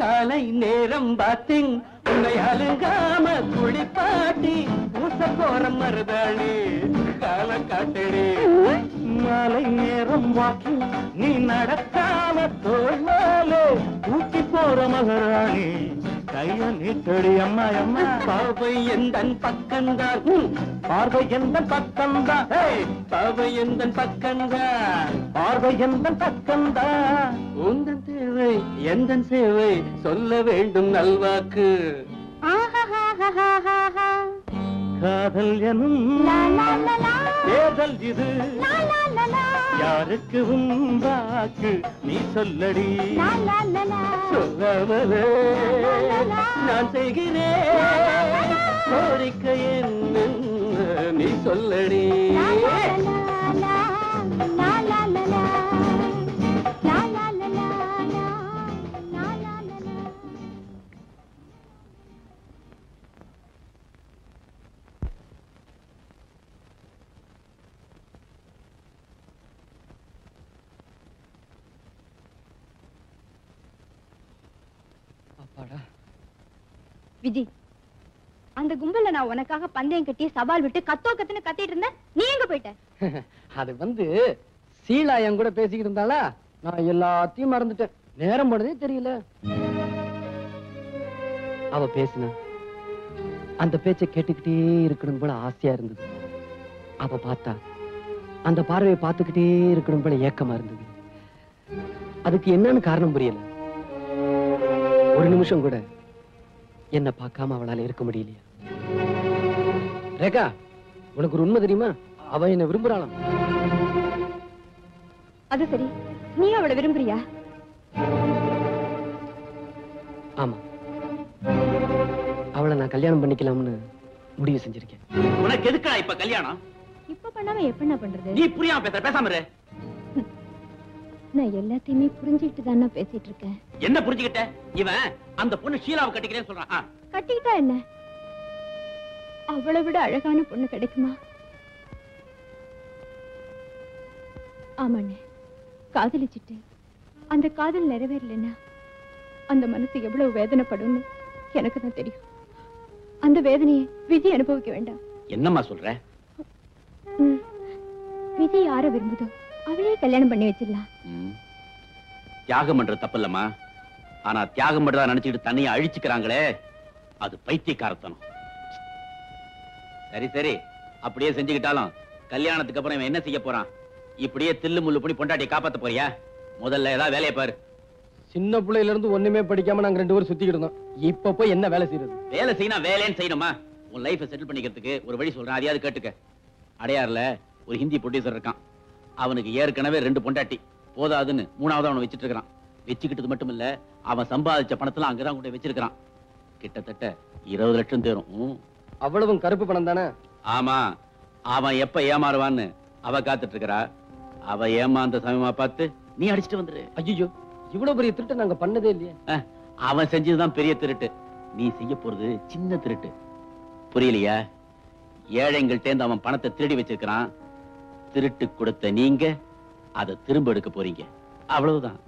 காலை நேரம் பாத்திங் உன்னை அழுங்காம குளிப்பாட்டி ஊச போற மருதாளி கால காட்டடி மாலை நேரம் வாக்கிங் நீ நடக்காம தோல்வாலே ஊட்டி போற மகாராணி கைய நீட்டடி அம்மா அம்மா பாவை எந்தன் பக்கம்தான் பார்வை எந்தன் பக்கம்தான் பாவை எந்தன் பக்கம்தான் பார்வை எந்தன் பக்கம்தான் உந்தன் தேவை எந்தன் சேவை சொல்ல வேண்டும் நல்வாக்கு காதல் எனும் தேர்தல் இது யாருக்கு வாக்கு நீ சொல்லடி சொல்லாமலே நான் செய்கிறேன் கோரிக்கை என்ன நீ சொல்லடி Vijay, அந்த கும்பல்ல நான் உனக்காக பந்தயம் கட்டி சவால் விட்டு கத்தோ கத்துன்னு கத்திட்டு இருந்தேன் நீ எங்க போயிட்ட அது வந்து சீலாயம் கூட பேசிக்கிட்டு இருந்தாளா நான் எல்லாத்தையும் மறந்துட்டேன் நேரம் போனதே தெரியல அவ பேசினா அந்த பேச்சை கேட்டுக்கிட்டே இருக்கணும் போல ஆசையா இருந்தது அவ பார்த்தா அந்த பார்வையை பார்த்துக்கிட்டே இருக்கணும் போல ஏக்கமா இருந்தது அதுக்கு என்னன்னு காரணம் புரியல ஒரு நிமிஷம் கூட என்ன பார்க்காம அவளால இருக்க முடியலையா ரேகா உனக்கு ஒரு உண்மை தெரியுமா அவ என்ன விரும்புறாளாம் அது சரி நீ அவளை விரும்புறியா ஆமா அவளை நான் கல்யாணம் பண்ணிக்கலாம்னு முடிவு செஞ்சிருக்கேன் உனக்கு எதுக்குடா இப்ப கல்யாணம் இப்ப பண்ணாம எப்ப பண்றது நீ புரியாம பேசாம இரு நான் எல்லாத்தையுமே புரிஞ்சுக்கிட்டு தானே பேசிட்டு இருக்கேன் என்ன புரிஞ்சுக்கிட்ட இவன் அந்த பொண்ணு ஷீலாவை கட்டிக்கிறேன்னு சொல்றான் கட்டிக்கிட்டா என்ன அவளை விட அழகான பொண்ணு கிடைக்குமா ஆமாண்ணே காதலிச்சுட்டு அந்த காதல் நிறைவேறலன்னா அந்த மனசு எவ்வளவு வேதனைப்படும் எனக்கு தான் தெரியும் அந்த வேதனையை விஜய் அனுபவிக்க வேண்டாம் என்னம்மா சொல்ற விஜய் யார விரும்புதோ அவளே கல்யாணம் பண்ணி வச்சிடலாம் தியாகம் பண்ற தப்பு இல்லம்மா ஆனா தியாகம் பண்றதா நினைச்சிட்டு தண்ணியை அழிச்சுக்கிறாங்களே அது பைத்தியக்காரத்தனம் சரி சரி அப்படியே செஞ்சுக்கிட்டாலும் கல்யாணத்துக்கு அப்புறம் இவன் என்ன செய்ய போறான் இப்படியே தில்லு முள்ளு பண்ணி பொண்டாட்டியை காப்பாத்த போறியா முதல்ல ஏதாவது வேலையை பாரு சின்ன பிள்ளையில இருந்து ஒண்ணுமே படிக்காம நாங்க ரெண்டு பேரும் சுத்திக்கிட்டு இருந்தோம் இப்ப போய் என்ன வேலை செய்யறது வேலை செய்யணும் வேலைன்னு செய்யணுமா உன் லைஃபை செட்டில் பண்ணிக்கிறதுக்கு ஒரு வழி சொல்றேன் அதையாவது கேட்டுக்க அடையாறுல ஒரு ஹிந்தி ப்ரொடியூசர் இருக்கான் அவனுக்கு ஏற்கனவே ரெண்டு பொண்டாட்டி போதாதுன்னு மூணாவது அவனை வச்சிட்டு இருக்கான் வச்சுக்கிட்டது மட்டும் இல்ல அவன் சம்பாதிச்ச பணத்துல அங்கதான் கொண்டு வச்சிருக்கான் கிட்டத்தட்ட 20 லட்சம் தேரும் அவ்வளவும் கருப்பு பணம் தானே ஆமா அவன் எப்ப ஏமாறுவான்னு அவ காத்துட்டு இருக்கிறா அவ ஏமாந்த சமயமா பார்த்து நீ அடிச்சுட்டு வந்துரு ஐயோ இவ்வளவு பெரிய திருட்டு நாங்க பண்ணதே இல்லையா அவன் செஞ்சதுதான் பெரிய திருட்டு நீ செய்ய போறது சின்ன திருட்டு புரியலையா ஏழைங்கள்டேந்து அவன் பணத்தை திருடி வச்சிருக்கான் திருட்டு கொடுத்த நீங்க அதை திரும்ப எடுக்க போறீங்க அவ்வளவுதான்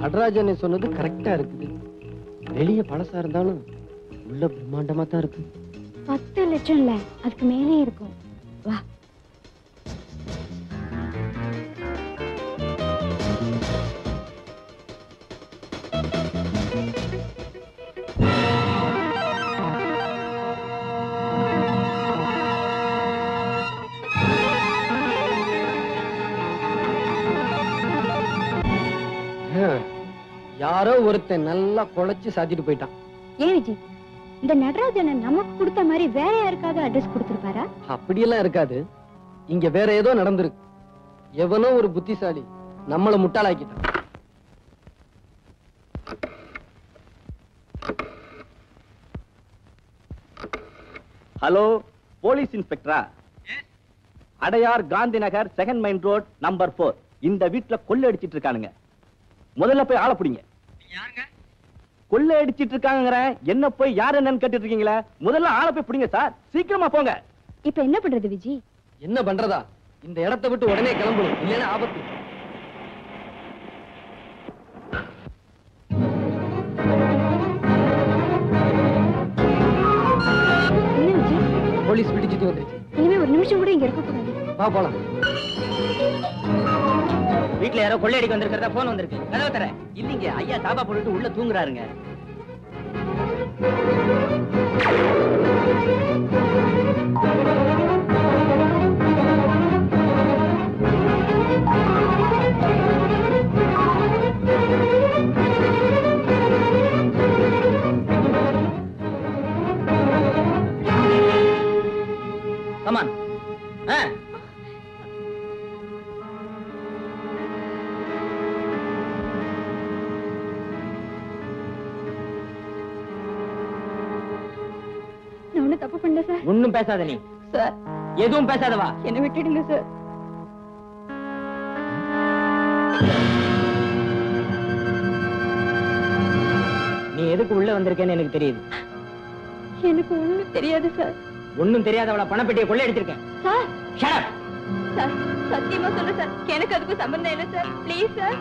நடராஜனை சொன்னது கரெக்டா இருக்குது வெளியே பணசா இருந்தாலும் உள்ள பிரம்மாண்டமா தான் இருக்கு. 10 லட்சம் இல்ல, அதுக்கு மேலே இருக்கும். வா. யாரோ ஒருத்தன் நல்லா குழைச்சு சாத்திட்டு போயிட்டான். ஏன் விஜய், இந்த நடராஜனை நமக்கு கொடுத்த மாதிரி வேற யாருக்காவது அட்ரஸ் கொடுத்துருப்பாரா? அப்படியெல்லாம் இருக்காது. இங்க வேற ஏதோ நடந்திருக்கு. எவனோ ஒரு புத்திசாலி நம்மளை முட்டாளாக்கிட்டான். ஹலோ, போலீஸ் இன்ஸ்பெக்டரா? Adyar Gandhi Nagar 2nd Main Road No. 4 இந்த வீட்டுல கொள்ளை அடிச்சிட்டு இருக்கானுங்க. முதல்ல போய் ஆளை பிடிங்க. கொள்ளை அடிச்சிட்டு இருக்காங்க. என்ன போய் யார் என்னன்னு கேட்டு இருக்கீங்களா? முதல்ல ஆளை போய் பிடிங்க சார், சீக்கிரமா போங்க. இப்ப என்ன பண்றது விஜய்? என்ன பண்றதா? இந்த இடத்தை விட்டு உடனே கிளம்பணும், இல்லைன்னா ஆபத்து. போலீஸ் பிடிச்சிட்டு வந்துருச்சு. இனிமே ஒரு நிமிஷம் கூட இங்க இருக்க கூடாது. வா போலாம். வீட்டுல யாரோ கொள்ளை அடிக்க வந்திருக்கிறதா போன் வந்திருக்கு. கதவை தர. இல்லீங்க, ஐயா தாபா போட்டுட்டு உள்ள தூங்குறாருங்க. கமான். ஒன்னும் பேசாத நீ. சார், எதுவும் பேசாதவா. என்ன விட்டுடுங்க சார். நீ எதுக்கு உள்ள வந்திருக்கேன்னு எனக்கு தெரியுது. எனக்கு ஒண்ணும் தெரியாது சார். ஒண்ணும் தெரியாதவளா பணப்பெட்டியை கொள்ளை அடிச்சிருக்கேன். Sir shut up. சார் சத்தியமா சொல்ல சார், எனக்கு அதுக்கு சம்பந்தம் இல்லை சார். Please sir.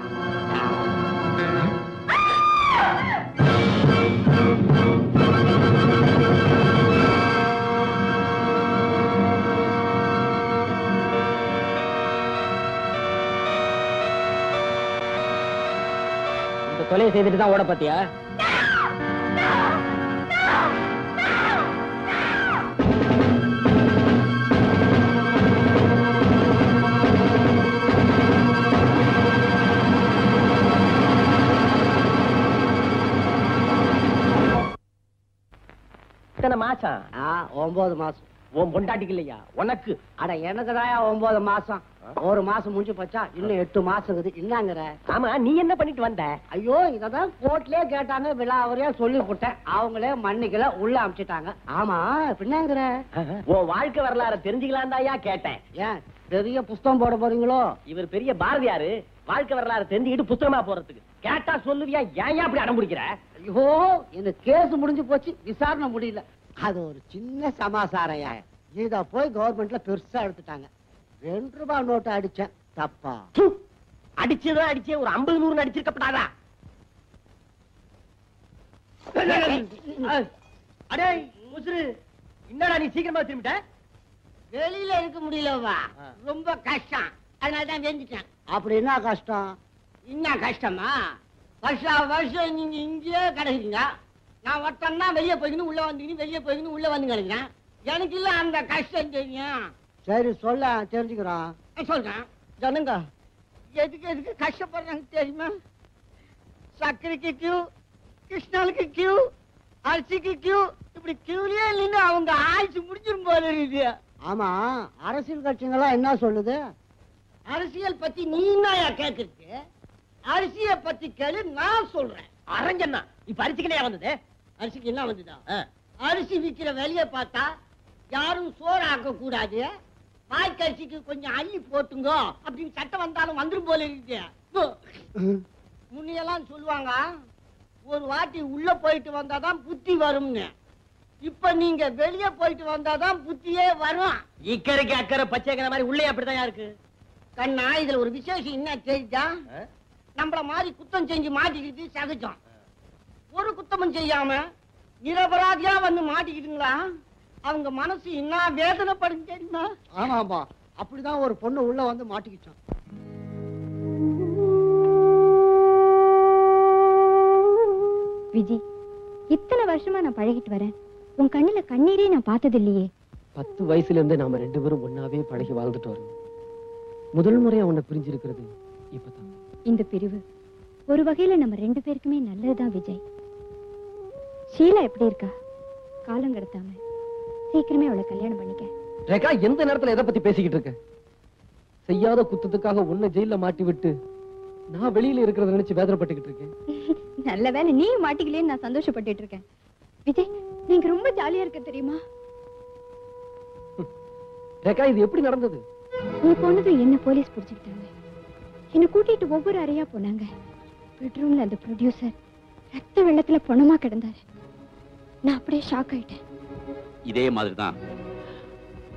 கொலை செய்துட்டு தான் ஓட பாத்தியா? எத்தனை மாசம்? 9 மாசம். உன் பொண்டாட்டிக்கு இல்லையா? உனக்கு. அட எனக்குதாயா 9 மாசம். 1 மாசம் முடிஞ்சு போச்சா, இன்னும் 8 மாசம் இருக்குது. என்னங்கிற? ஆமா, நீ என்ன பண்ணிட்டு வந்த? ஐயோ, இதான் கோர்ட்லயே கேட்டாங்க, விழாவறியா சொல்லி போட்டேன். அவங்களே மன்னிக்கல, உள்ள அமிச்சிட்டாங்க. ஆமா, என்னங்கிற? உன் வாழ்க்கை வரலாறு தெரிஞ்சுக்கலாம் தாயா கேட்டேன். ஏன் பெரிய புஸ்தகம் போட போறீங்களோ? இவர் பெரிய பாரதியாரு, வாழ்க்கை வரலாறு தெரிஞ்சுக்கிட்டு புத்தகமா போறதுக்கு. கேட்டா சொல்லுவியா? ஏன் அப்படி அடம்பிடிக்கிற? ஐயோ, இந்த கேஸ் முடிஞ்சு போச்சு, விசாரணை முடியல. அது ஒரு சின்ன சமாசாரையா, இத போய் கவர்மெண்ட்ல பெருசா எடுத்துட்டாங்க. 2 ரூபாய் நோட்டை அடிச்சேன். தப்பா? அடிச்சதான் அடிச்சேன், ஒரு 50-100 அடிச்சிருக்கப்படாதா? அடே முசுறு, என்னடா நீ சீக்கிரமா திரும்பிட்ட? வெளியில இருக்க முடியலவா, ரொம்ப கஷ்டம், அதனாலதான் தெரிஞ்சுட்டேன். அப்படி என்ன கஷ்டம்? என்ன கஷ்டமா? வருஷம் நீங்க இங்கேயே கிடைக்குங்க. நான் ஒருத்தன்னா வெளியே போய்க்கணும், உள்ள வந்துக்கணும், வெளியே போய்க்கணும், உள்ள வந்து கிடைக்கிறேன். எனக்கு இல்ல அந்த கஷ்டம் தெரியும். சரி சொல்ல, தெரிஞ்சுக்கிறான். சொல்றேன். ஜனங்க எதுக்கு எதுக்கு கஷ்டப்படுறாங்க தெரியுமா? சக்கரைக்கு கியூ, கிருஷ்ணனுக்கு கியூ, அரிசிக்கு கியூ, இப்படி கியூலயே இல்லைன்னு அவங்க ஆயிடுச்சு முடிஞ்சிடும் போல இருக்குது. ஆமா, அரசியல் கட்சிங்களா என்ன சொல்லுது? அரசியல் பத்தி நீ என்ன கேக்குறது? அரிசிய பத்தி கேளு, நான் சொல்றேன். அரஞ்சன்னா இப்ப அரிசிக்கு வந்தது? அரிசிக்கு என்ன வந்துதான்? அரிசி விக்கிற வெளிய பார்த்தா யாரும் சோறு ஆக்க கூடாது, வாய்க்கரிசிக்கு கொஞ்சம் அள்ளி போட்டுங்க அப்படின்னு சட்டம் வந்தாலும் வந்துடும் போல இருக்கு. முன்னையெல்லாம் சொல்லுவாங்க, ஒரு வாட்டி உள்ள போயிட்டு வந்தாதான் புத்தி வரும்னு. இப்ப நீங்க வெளியே போயிட்டு வந்தாதான் புத்தியே வரும். இக்கரைக்கு அக்கறை பச்சைக்கிற மாதிரி உள்ளே அப்படிதான் இருக்கு. கண்ணா, இதுல ஒரு விசேஷம் என்ன தெரிஞ்சா, நம்மள மாதிரி குத்தம் செஞ்சு மாட்டிக்கிட்டு சகஜம். ஒரு குத்தமும் செய்யாம நிரபராதியா வந்து மாட்டிக்கிட்டீங்களா அவங்க மனசு என்ன வேதனைப்படும் தெரியுமா? ஆமாப்பா, அப்படிதான் ஒரு பொண்ணு உள்ள வந்து மாட்டிக்கிச்சான். விஜி, இத்தனை வருஷமா நான் பழகிட்டு வரேன், உன் கண்ணுல கண்ணீரே நான் பார்த்தது இல்லையே. 10 வயசுல இருந்து நாம 2 பேரும் ஒன்னாவே பழகி வாழ்ந்துட்டு வரோம். முதல் முறை அவனை புரிஞ்சிருக்கிறது இப்பதான். இந்த பிரிவு ஒரு வகையில நம்ம 2 பேருக்குமே நல்லதுதான் விஜய். ஷீலா எப்படி இருக்கா? காலம் கடத்தாம சீக்கிரமே அவளை கல்யாணம் பண்ணிக்க. ரேகா, எந்த நேரத்துல எதை பத்தி பேசிக்கிட்டு இருக்க? செய்யாத குத்தத்துக்காக உன்னை ஜெயில மாட்டி விட்டு நான் வெளியில இருக்கிறத நினைச்சு வேதனைப்பட்டுக்கிட்டு இருக்கேன். நல்ல வேலை நீ மாட்டிக்கலன்னு நான் சந்தோஷப்பட்டு இருக்கேன். விஜய், நீங்க ரொம்ப ஜாலியா இருக்க தெரியுமா? ரேகா, இது எப்படி நடந்தது? நீ போனது என்ன போலீஸ் பிடிச்சிட்டாங்க. என்ன கூட்டிட்டு ஒவ்வொரு அறையா போனாங்க. பெட்ரூம்ல அந்த ப்ரொடியூசர் ரத்த வெள்ளத்துல பொணமா கிடந்தாரு. நான் அப்படியே ஷாக் ஆயிட்டேன். இதே மாதிரிதான்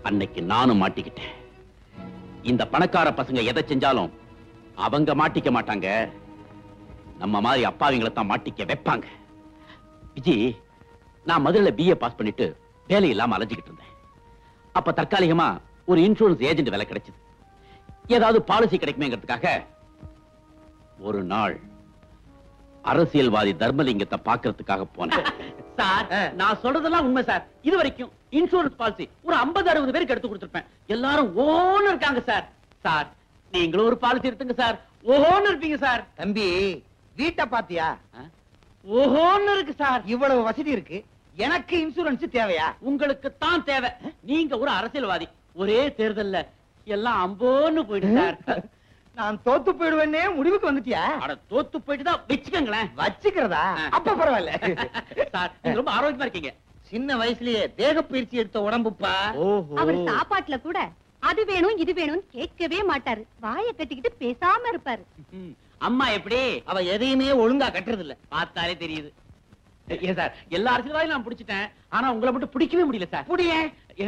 அன்னைக்கு நானும் மாட்டிக்கிட்டேன். இந்த பணக்கார பசங்க எதை செஞ்சாலும் அவங்க மாட்டிக்க மாட்டாங்க, நம்ம மாதிரி அப்பாவிங்களை தான் மாட்டிக்க வைப்பாங்க. விஜி, நான் மதுரையில BA பாஸ் பண்ணிட்டு வேலை இல்லாம அலைஞ்சுக்கிட்டு இருந்தேன். அப்ப தற்காலிகமா ஒரு இன்சூரன்ஸ் ஏஜென்ட் வேலை கிடைச்சது. ஏதாவது பாலிசி கிடைக்குமேங்கிறதுக்காக ஒரு நாள் அரசியல்வாதி தர்மலிங்கத்தை பாக்குறதுக்காக போனேன். சார், நான் சொல்றதெல்லாம் உண்மை சார். இது வரைக்கும் இன்சூரன்ஸ் பாலிசி ஒரு 50-60 பேருக்கு எடுத்து கொடுத்துருப்பேன். எல்லாரும் ஓன்னு இருக்காங்க சார். சார், நீங்களும் ஒரு பாலிசி எடுத்துங்க சார், ஓன்னு இருப்பீங்க சார். தம்பி, வீட்டை பாத்தியா? ஓஹோன்னு இருக்கு சார். இவ்வளவு வசதி இருக்கு, எனக்கு இன்சூரன்ஸ் தேவையா? உங்களுக்கு தான் தேவை. நீங்க ஒரு அரசியல்வாதி, ஒரே தேர்தல்ல எல்லாம் அம்போன்னு போயிட்டு நான் தோத்து போயிடுவேன்னே முடிவுக்கு வந்துட்டியா? அட, தோத்து போயிட்டு தான் வச்சுக்கங்களேன். வச்சுக்கிறதா? அப்ப பரவாயில்ல சார், ரொம்ப ஆரோக்கியமா இருக்கீங்க. சின்ன வயசுலயே தேக பயிற்சி எடுத்த உடம்புப்பா. அவர் சாப்பாட்டுல கூட அது வேணும் இது வேணும்னு கேட்கவே மாட்டாரு, வாயை கட்டிக்கிட்டு பேசாம இருப்பாரு. அம்மா எப்படி? அவ எதையுமே ஒழுங்கா கட்டுறது இல்ல, பார்த்தாலே தெரியுது. சார், எல்லா அரசியல்வாதியும் நான் பிடிச்சிட்டேன், ஆனா உங்களை மட்டும் பிடிக்கவே முடியல சார். புடிய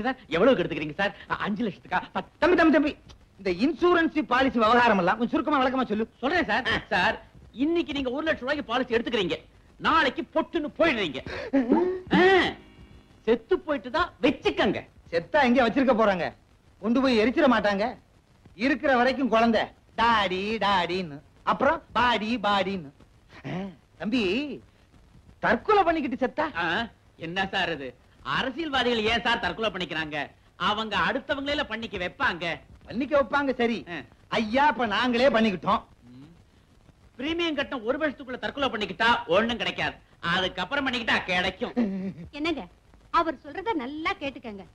சார், எவ்வளவு எடுத்துக்கிறீங்க சார்? 5 லட்சத்துக்கா? தம்பி தம்பி தம்பி, இந்த இன்சூரன்ஸ் பாலிசி விவகாரம் எல்லாம் கொஞ்சம் சுருக்கமா விளக்கமா சொல்லு. சொல்றேன் சார். சார், இன்னைக்கு நீங்க 1 லட்ச ரூபாய்க்கு பாலிசி எடுத்துக்கிறீங்க, நாளைக்கு பொட்டுன்னு போயிடுறீங்க. செத்து போயிட்டு தான் வச்சுக்கங்க. செத்தா எங்க வச்சிருக்க போறாங்க? கொண்டு போய் எரிச்சிட மாட்டாங்க. இருக்கிற வரைக்கும் குழந்தை டாடி டாடின்னு, அப்புறம் பாடி பாடின்னு. தம்பி, தற்கொலை பண்ணிக்கிட்டு செத்தா என்ன சார்? இது அரசியல்வாதிகள் ஏன் சார் தற்கொலை பண்ணிக்கிறாங்க? அவங்க அடுத்தவங்களே பண்ணிக்க வைப்பாங்க. பண்ணிக்க வைப்பாங்க, சரி. ஐயா, இப்ப நாங்களே பண்ணிக்கிட்டோம். பிரீமியம் கட்டணம் 1 வருஷத்துக்குள்ள தற்கொலை பண்ணிக்கிட்டா ஒண்ணும் கிடைக்காது, அதுக்கப்புறம் பண்ணிக்கிட்டா கிடைக்கும். என்னங்க, அவர் சொல்றத நல்லா கேட்டுக்கங்க.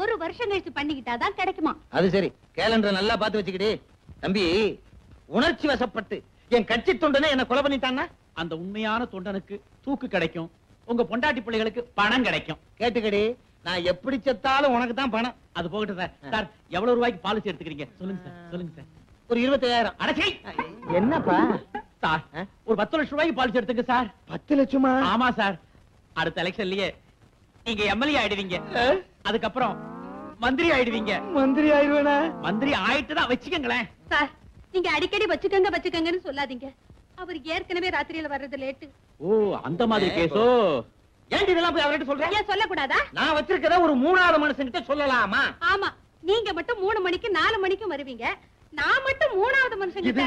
1 வருஷம் கழிச்சு பண்ணிக்கிட்டாதான் கிடைக்குமா? அது சரி, கேலண்டர் நல்லா பாத்து வச்சுக்கிட்டு. தம்பி, உணர்ச்சி வசப்பட்டு என் கட்சி தொண்டனை என்ன கொலை பண்ணிட்டான்னா அந்த உண்மையான தொண்டனுக்கு தூக்கு கிடைக்கும், உங்க பொண்டாட்டி பிள்ளைகளுக்கு பணம் கிடைக்கும். கேட்டுக்கடி, நான் எப்படி செத்தாலும் உனக்கு தான் பணம். அது போகட்டும் சார். சார், எவ்வளவு ரூபாய்க்கு பாலிசி எடுத்துக்கிறீங்க சொல்லுங்க சார். சொல்லுங்க சார். ஒரு 25,000. அடச்சை, என்னப்பா சார், ஒரு 10 லட்ச ரூபாய்க்கு பாலிசி எடுத்துங்க சார். 10 லட்சமா? ஆமா சார். அடுத்த எலெக்ஷன்லயே நீங்க MLA ஆயிடுவீங்க, அதுக்கப்புறம் மந்திரி ஆயிடுவீங்க. மந்திரி ஆயிடுவேனா? மந்திரி ஆயிட்டு தான் வச்சுக்கங்களேன். சார், நீங்க அடிக்கடி வச்சுக்கங்க வச்சுக்கங்கன்னு சொல்லாதீங்க, அவர் ஏற்கனவே ராத்திரியில வர்றது லேட்டு. ஓ, அந்த மாதிரி கேஸோ? ஏன்டி இதெல்லாம் போய் அவர்கிட்ட சொல்றீங்க? சொல்ல கூடாதா? நான் வச்சிருக்கத ஒரு 3வது மனுஷன்கிட்ட சொல்லலாமா? ஆமா, நீங்க மட்டும் 3 மணிக்கு 4 மணிக்கு வருவீங்க, நான் மட்டும் 3வது மனுஷன்கிட்ட.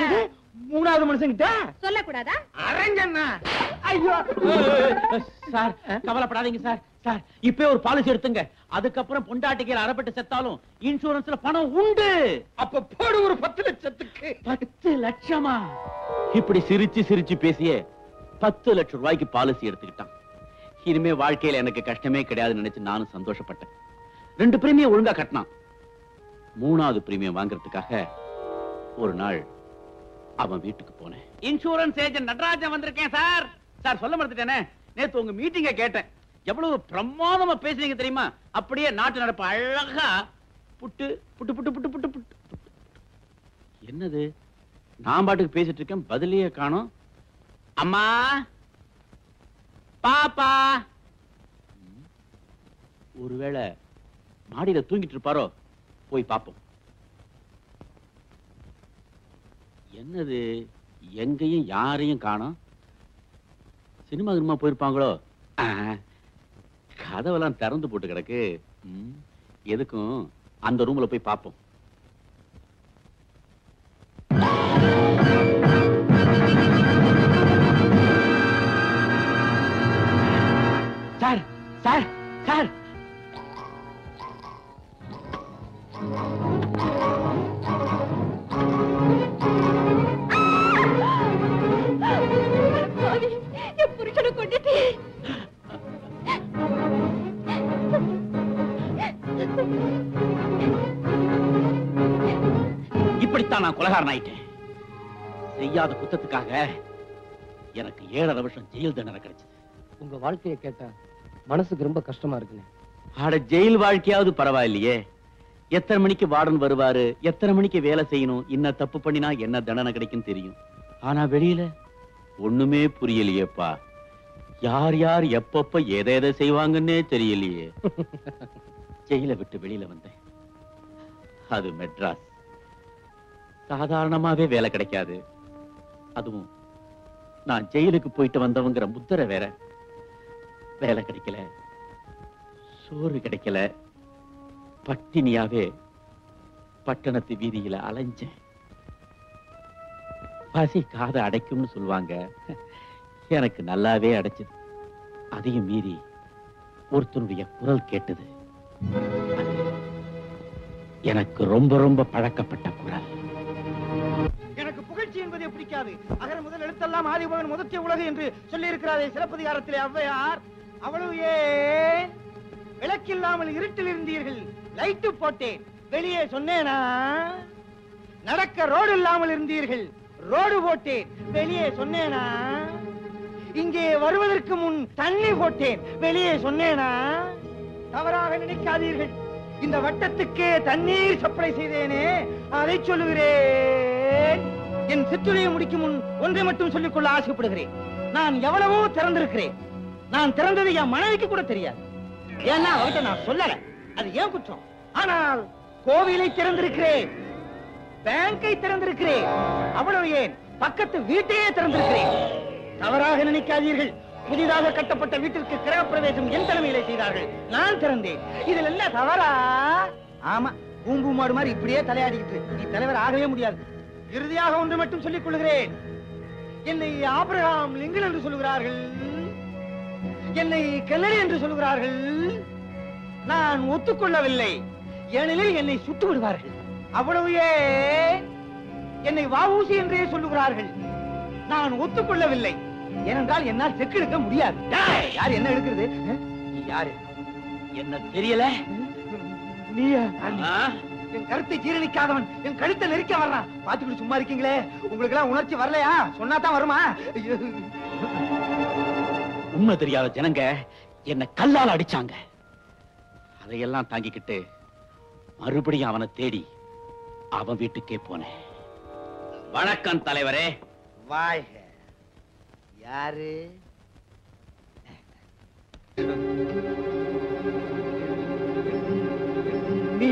3வது மனுஷன்கிட்ட சொல்ல கூடாதா? அரங்கண்ணா, ஐயோ சார், கவலைப்படாதீங்க சார். சார், இப்பவே ஒரு பாலிசி எடுத்துங்க, அதுக்கப்புறம் பொண்டாட்டிக்கு அறப்பட்டு செத்தாலும் இன்சூரன்ஸ்ல பணம் உண்டு. அப்ப போடு ஒரு 10 லட்சத்துக்கு. 10 லட்சமா? இப்படி சிரிச்சு சிரிச்சு பேசிய 10 லட்ச ரூபாய்க்கு பாலிசி எடுத்துக்கிட்டான். இனிமே வாழ்க்கையில எனக்கு கஷ்டமே கிடையாதுன்னு நினைச்சு நானும் சந்தோஷப்பட்டேன். 2 பிரீமியம் ஒழுங்கா கட்டினான். 3வது பிரீமியம் வாங்கறதுக்காக ஒரு நாள் அவன் வீட்டுக்கு போனேன். இன்சூரன்ஸ் ஏஜென்ட் நடராஜன் வந்திருக்கேன் சார். சார், சொல்ல மறந்துட்டேனே, நேத்து உங்க மீட்டிங்க கேட்டேன், எவ்வளவு பிரமாதமா பேசுறீங்க தெரியுமா? அப்படியே நாட்டு நடப்பு அழகா புட்டு புட்டு புட்டு புட்டு புட்டு புட்டு. என்னது, நான் பாட்டுக்கு பேசிட்டு இருக்கேன், பதிலையே காணோம். அம்மா, பாப்பா. ஒருவேளை மாடியில தூங்கிட்டு இருப்பாரோ, போய் பார்ப்போம். என்னது, எங்கேயும் யாரையும் காணோம். cinema ginma poirpaangalo kadavalam tharundu potu kadaku edukkum andha room la poi paapom sir sir sir இப்படித்தான் நான் கொலைகாரன் ஆயிட்டேன். செய்யாத குற்றத்துக்காக எனக்கு 7.5 வருஷம் ஜெயில் தண்டனை கிடைச்சது. உங்க வாழ்க்கையை கேட்டா மனசுக்கு ரொம்ப கஷ்டமா இருக்குனே. ஆட ஜெயில் வாழ்க்கையாவது பரவாயில்லையே. எத்தனை மணிக்கு வார்டன் வருவாரு, எத்தனை மணிக்கு வேலை செய்யணும், இன்ன தப்பு பண்ணினா என்ன தண்டனை கிடைக்கும் தெரியும். ஆனா வெளியில ஒண்ணுமே புரியலையேப்பா. யார் யார் எப்பப்ப எதை எதை செய்வாங்கன்னே தெரியலையே. ஜெயில விட்டு வெளியில வந்தேன். அது மெட்ராஸ். சாதாரணமாவே வேலை கிடைக்காது. அதுவும் நான் ஜெயிலுக்கு போயிட்டு வந்தவங்கிற முத்திரை வேற. வேலை கிடைக்கல, சோறு கிடைக்கல, பட்டினியாவே பட்டணத்து வீதியில அலைஞ்சேன். பசி காதை அடைக்கும்னு சொல்லுவாங்க, எனக்கு நல்லாவே அடைச்சது. அதையும் மீறி ஒருத்தனுடைய குரல் கேட்டது. எனக்கு ரொம்ப ரொம்ப பழக்கப்பட்ட குரல். எனக்கு புகழ்ச்சி என்பதே பிடிக்காது. அகர முதல் எழுத்தெல்லாம் ஆதிபகன் முதற்கே உலகு என்று சொல்லி இருக்கிறாரே சிலப்பதிகாரத்திலே ஔவையார். அவ்வளவு ஏன் விளக்கில்லாமல் இருட்டில் இருந்தீர்கள், லைட்டு போட்டேன் வெளியே சொன்னேனா? நடக்க ரோடு இல்லாமல் இருந்தீர்கள், ரோடு போட்டேன் வெளியே சொன்னேனா? இங்கே வருவதற்கு முன் தண்ணி போட்டேன் வெளியே சொன்னேனா? தவறாக நினைக்காதீர்கள், இந்த வட்டத்துக்கே தண்ணீர் சப்ளை செய்தேனே அதை சொல்லுகிறேன். என் சிற்றுரையை முடிக்கும் முன் ஒன்றை மட்டும் சொல்லிக்கொள்ள ஆசைப்படுகிறேன். நான் எவ்வளவோ திறந்திருக்கிறேன். நான் திறந்தது என் மனைவிக்கு கூட தெரியாது. ஏன்னா அவர்கிட்ட நான் சொல்லல, அது ஏன் குற்றம்? ஆனால் கோவிலை திறந்திருக்கிறேன், பேங்கை திறந்திருக்கிறேன், அவ்வளவு ஏன் பக்கத்து வீட்டையே திறந்திருக்கிறேன். தவறாக நினைக்காதீர்கள், புதிதாக கட்டப்பட்ட வீட்டிற்கு கிரக பிரவேசம் என் தலைமையிலே செய்தார்கள், நான் திறந்தேன். இதில் என்ன தவறா? ஆமா, பூம்பு மாடு மாதிரி இப்படியே தலையாடிக்கிட்டு நீ தலைவர் ஆகவே முடியாது. இறுதியாக ஒன்று மட்டும் சொல்லிக் கொள்கிறேன். என்னை ஆபிரகாம் லிங்கன் என்று சொல்கிறார்கள், என்னை கல்லடி என்று சொல்கிறார்கள். நான் ஒத்துக்கொள்ளவில்லை, ஏனெனில் என்னை சுட்டு விடுவார்கள். அவ்வளவு ஏன் என்னை வாவூசி என்றே சொல்லுகிறார்கள். நான் ஒத்துக்கொள்ளவில்லை, ஏனென்றால் என்னால் செக் எடுக்க முடியாது. யார் என்ன எடுக்கிறது? நீ யாரு என்ன தெரியல? நீயா? என் கருத்தை ஜீரணிக்காதவன் என் கழுத்தை நெருக்க வர்றான். பாத்துக்கிட்டு சும்மா இருக்கீங்களே, உங்களுக்கு எல்லாம் உணர்ச்சி வரலையா? சொன்னா தான் வருமா? உண்மை தெரியாத ஜனங்க என்னை கல்லால் அடிச்சாங்க. அதையெல்லாம் தாங்கிக்கிட்டு மறுபடியும் அவனை தேடி அவன் வீட்டுக்கே போனேன். வணக்கம் தலைவரே. வாய்க. யாரு? நீ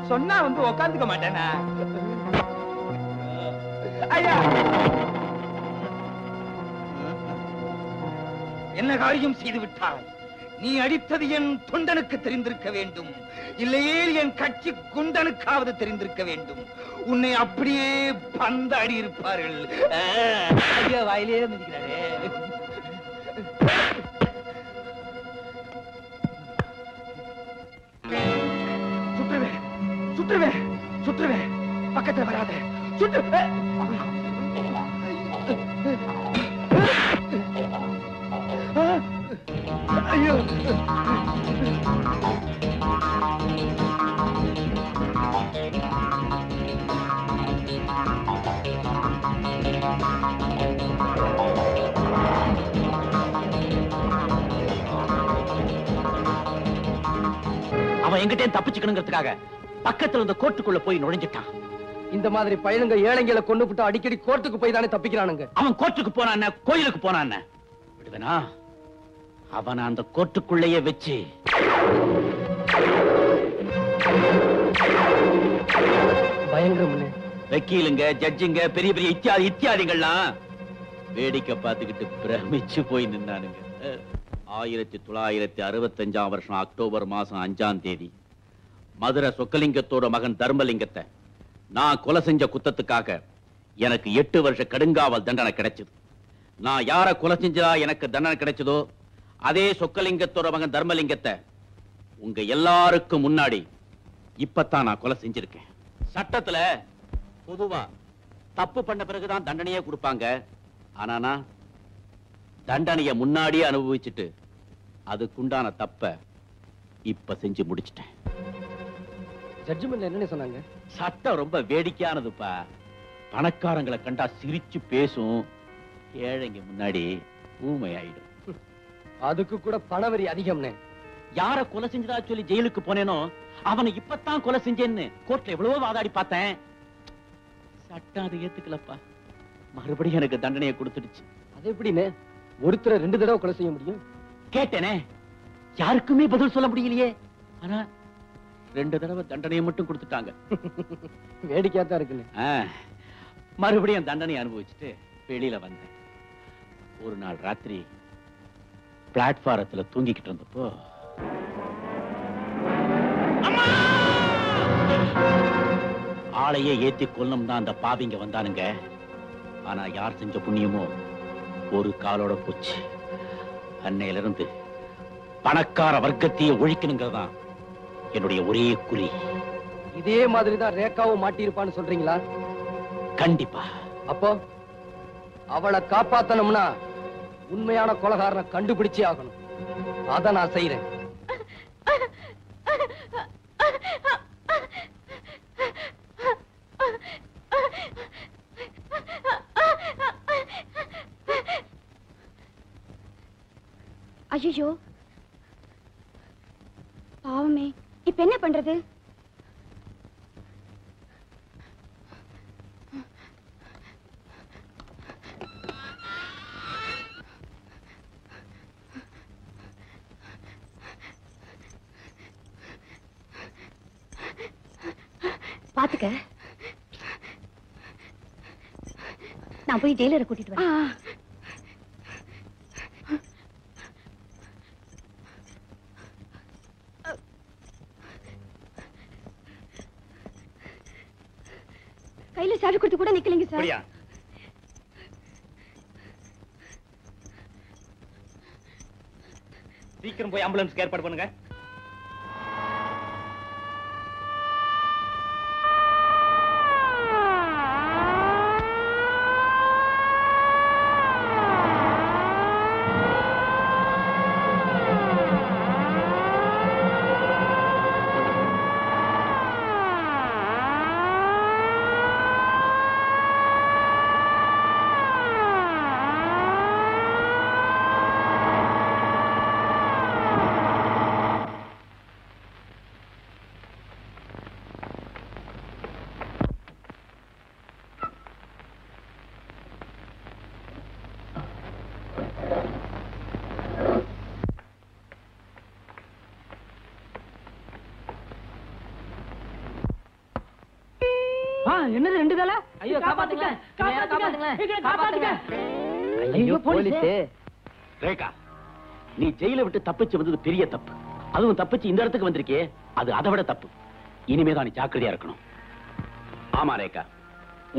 சொன்னா வந்து உக்காந்துக்க மாட்டேனா? என்ன காரியம் செய்து விட்டாய்? நீ அடித்தது என் தொண்டனுக்கு தெரிந்திருக்க வேண்டும், இல்லையே என் கட்சி குண்டனுக்காவது தெரிந்திருக்க வேண்டும். உன்னை அப்படியே பந்த அடி இருப்பார்கள். ஐயா வாயிலே மிதிக்கிறாரே. சுற்றுவேன், சுற்றுவேன், பக்கத்தில் வராத. சுற்றுவேன். ஐயோ, அவன் எங்கிட்டேன் தப்பிச்சுக்கணுங்கிறதுக்காக பக்கத்துல இருந்த கோர்ட்டுக்குள்ள போய் நுழைஞ்சிட்டான். இந்த மாதிரி பையனுங்க ஏழைங்களை கொண்டு போட்டு அடிக்கடி கோர்ட்டுக்கு போய் தானே தப்பிக்கிறானுங்க. அவன் கோர்ட்டுக்கு போனான், கோயிலுக்கு போனான். விடுவேனா? அவனை அந்த கோர்ட்டுக்குள்ளேயே வச்சு பயங்கரம். வக்கீலுங்க, ஜட்ஜுங்க, பெரிய பெரிய இத்தியாதி இத்தியாதிகள்லாம் வேடிக்கை பார்த்துக்கிட்டு பிரமிச்சு போய் நின்னானுங்க. 1965 அக்டோபர் 5 மதுரை சொக்கலிங்கத்தோட மகன் தர்மலிங்கத்தை நான் கொலை செஞ்ச குத்தத்துக்காக எனக்கு 8 வருஷ கடுங்காவல் தண்டனை கிடைச்சது. நான் யார கொலை செஞ்சதா எனக்கு தண்டனை கிடைச்சதோ அதே சொக்கலிங்கத்தோட மகன் தர்மலிங்கத்தை உங்க எல்லாருக்கும் முன்னாடி இப்பத்தான் நான் கொலை செஞ்சிருக்கேன். சட்டத்துல பொதுவா தப்பு பண்ண பிறகுதான் தண்டனையே கொடுப்பாங்க. ஆனா தண்டனையை முன்னாடியே அனுபவிச்சுட்டு அதுக்குண்டான தப்ப இப்ப செஞ்சு முடிச்சிட்டேன். ஜட்ஜ்மென்ட்ல என்ன சொன்னாங்க? சட்டம் ரொம்ப வேடிக்கையானதுப்பா. பணக்காரங்களை கண்டா சிரிச்சு பேசும், ஏழைங்க முன்னாடி ஊமையாயிடும். அதுக்கு கூட பணவரி அதிகம்னு யார கொலை செஞ்சதா சொல்லி ஜெயிலுக்கு போனேனோ அவனை இப்பத்தான் கொலை செஞ்சேன்னு கோர்ட்ல எவ்வளவோ வாதாடி பார்த்தேன். சட்டம் அதை ஏத்துக்கலப்பா. மறுபடியும் எனக்கு தண்டனையை கொடுத்துடுச்சு. அது எப்படின்னு ஒருத்தரை 2 தடவை கொலை செய்ய முடியும்? கேட்டேனே, யாருக்குமே பதில் சொல்ல முடியலையே. ஆனா 2 தடவை தண்டனையை மட்டும் கொடுத்துட்டாங்க. வேடிக்கையா தான் இருக்குல்ல. மறுபடியும் தண்டனை அனுபவிச்சுட்டு வெளியில வந்தேன். ஒரு நாள் ராத்திரி பிளாட்பாரத்துல தூங்கிக்கிட்டு இருந்தப்போ ஆளையே ஏத்தி கொல்லும் தான் அந்த பாவிங்க வந்தானுங்க. ஆனா யார் செஞ்ச புண்ணியமோ ஒரு காலோட போச்சு. அன்னையில இருந்து பணக்கார வர்க்கத்தையே ஒழிக்கணுங்கிறதா என்னுடைய ஒரே குறி. இதே மாதிரிதான் ரேகாவும் மாட்டியிருப்பான்னு சொல்றீங்களா? கண்டிப்பா. அப்போ அவளை காப்பாத்தணும்னா உண்மையான கொலைகாரனை கண்டுபிடிச்சே ஆகணும். அத நான் செய்யறேன். ஐயோ பாவமே, இப்ப என்ன பண்றது? பாத்துக்க, நான் போய் டெய்லரை கூட்டிட்டு வரேன். கையில சாவி கொடுத்து கூட நிக்கலங்க சார். சீக்கிரம் போய் ஆம்புலன்ஸ்க்கு ஏற்பாடு பண்ணுங்க. என்னது 2 தலை? ஐயோ காப்பாத்துங்க, காப்பாத்துங்க, காப்பாத்துங்க. ஐயோ போலீஸ். ரேகா, நீ ஜெயில விட்டு தப்பிச்சு வந்தது பெரிய தப்பு. அதுவும் தப்பிச்சு இந்த இடத்துக்கு வந்திருக்கே, அது அதை விட தப்பு. இனிமே தான் நீ ஜாக்கிரதையா இருக்கணும். ஆமா ரேகா,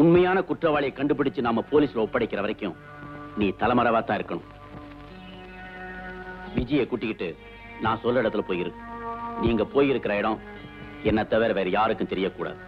உண்மையான குற்றவாளியை கண்டுபிடிச்சு நாம போலீஸ்ல ஒப்படைக்கிற வரைக்கும் நீ தலைமறைவா தான் இருக்கணும். விஜயை கூட்டிக்கிட்டு நான் சொல்ற இடத்துல போயிரு. நீங்க போயிருக்கிற இடம் என்ன தவிர வேற யாருக்கும் தெரியக்கூடாது.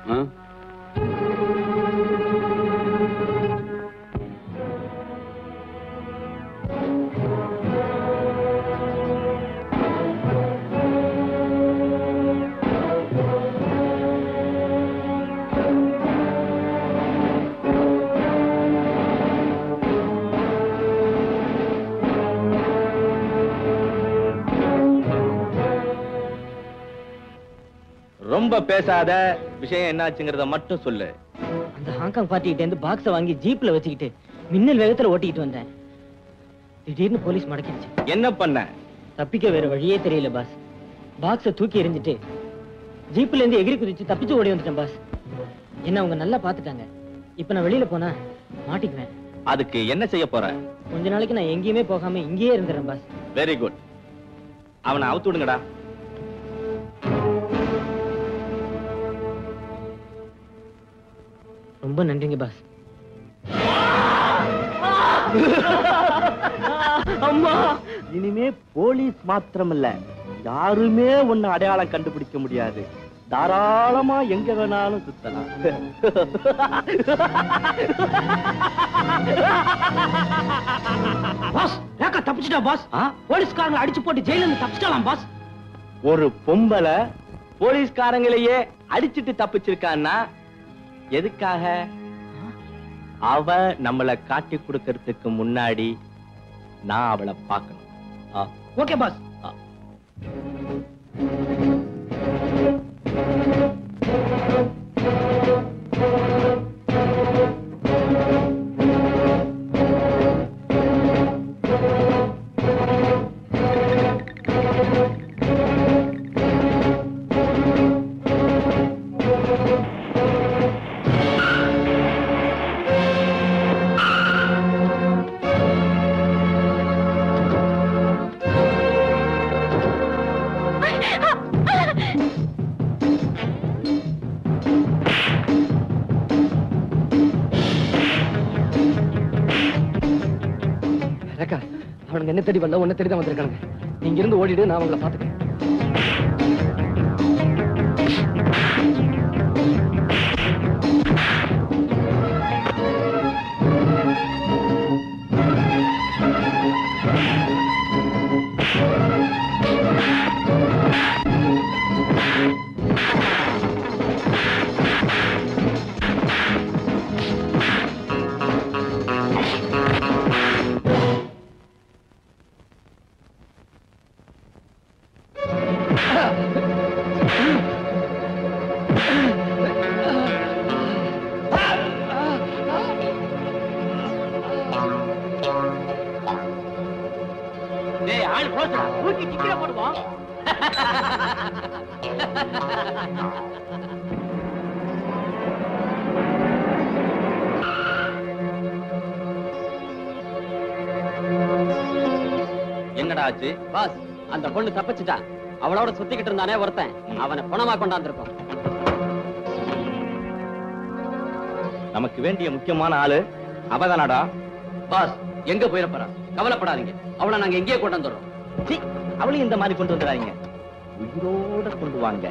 ரொம்ப பேசாத விஷயம் என்னாச்சுங்கறத மட்டும் சொல்லு. அந்த ஹாங்காங் பார்ட்டிட்ட இருந்து பாக்ஸ வாங்கி ஜீப்ல வச்சிக்கிட்டு மின்னல் வேகத்துல ஓட்டிட்டு வந்தேன். திடீர்னு போலீஸ் மடக்கிடுச்சு. என்ன பண்ண? தப்பிக்க வேற வழியே தெரியல பாஸ். பாக்ஸ தூக்கி எறிஞ்சிட்டு ஜீப்ல இருந்து எகிரி குதிச்சு தப்பிச்சு ஓடி வந்துட்டேன் பாஸ். என்ன அவங்க நல்லா பாத்துட்டாங்க. இப்ப நான் வெளியில போனா மாட்டிக்குவேன். அதுக்கு என்ன செய்ய போற? கொஞ்ச நாளைக்கு நான் எங்கேயுமே போகாம இங்கேயே இருந்துறேன் பாஸ். Very good. அவனை அவுத்து விடுங்கடா. ரொம்ப நன்றிங்க பாஸ். அம்மா இனிமே போலீஸ் மாத்திரமல்ல யாருமே உன்னை அடையாளம் கண்டுபிடிக்க முடியாது. தாராளமா எங்க வேணாலும் சுத்தலாம். பாஸ் ரேகா தப்பிச்சிட்டா பாஸ். போலீஸ்காரங்களை அடிச்சு போட்டு ஜெயில இருந்து தப்பிச்சிட்டாலாம் பாஸ். ஒரு பொம்பளை போலீஸ்காரங்களையே அடிச்சுட்டு தப்பிச்சிருக்கான்னா எதுக்காக? அவ நம்மளை காட்டி கொடுக்கறதுக்கு முன்னாடி நான் அவளை பார்க்கணும். Okay boss. தேடி வந்தா உன்னை தேடி தான் வந்திருக்காங்க. நீங்க இருந்து ஓடிடு, நான் உங்களை பாத்துக்கிறேன். பாஸ் அந்த பொண்ணு தப்பிச்சுட்டா. அவளோட சுத்திக்கிட்டு இருந்தானே ஒருத்தன், அவனை பணமா கொண்டாந்துருக்கோம். நமக்கு வேண்டிய முக்கியமான ஆளு அவதானடா. பாஸ் எங்க போயிடப்படா, கவலைப்படாதீங்க. அவளை நாங்க எங்கேயே கொண்டு வந்துடுறோம். அவளையும் இந்த மாதிரி கொண்டு வந்துடாதீங்க, உயிரோட கொண்டு வாங்க.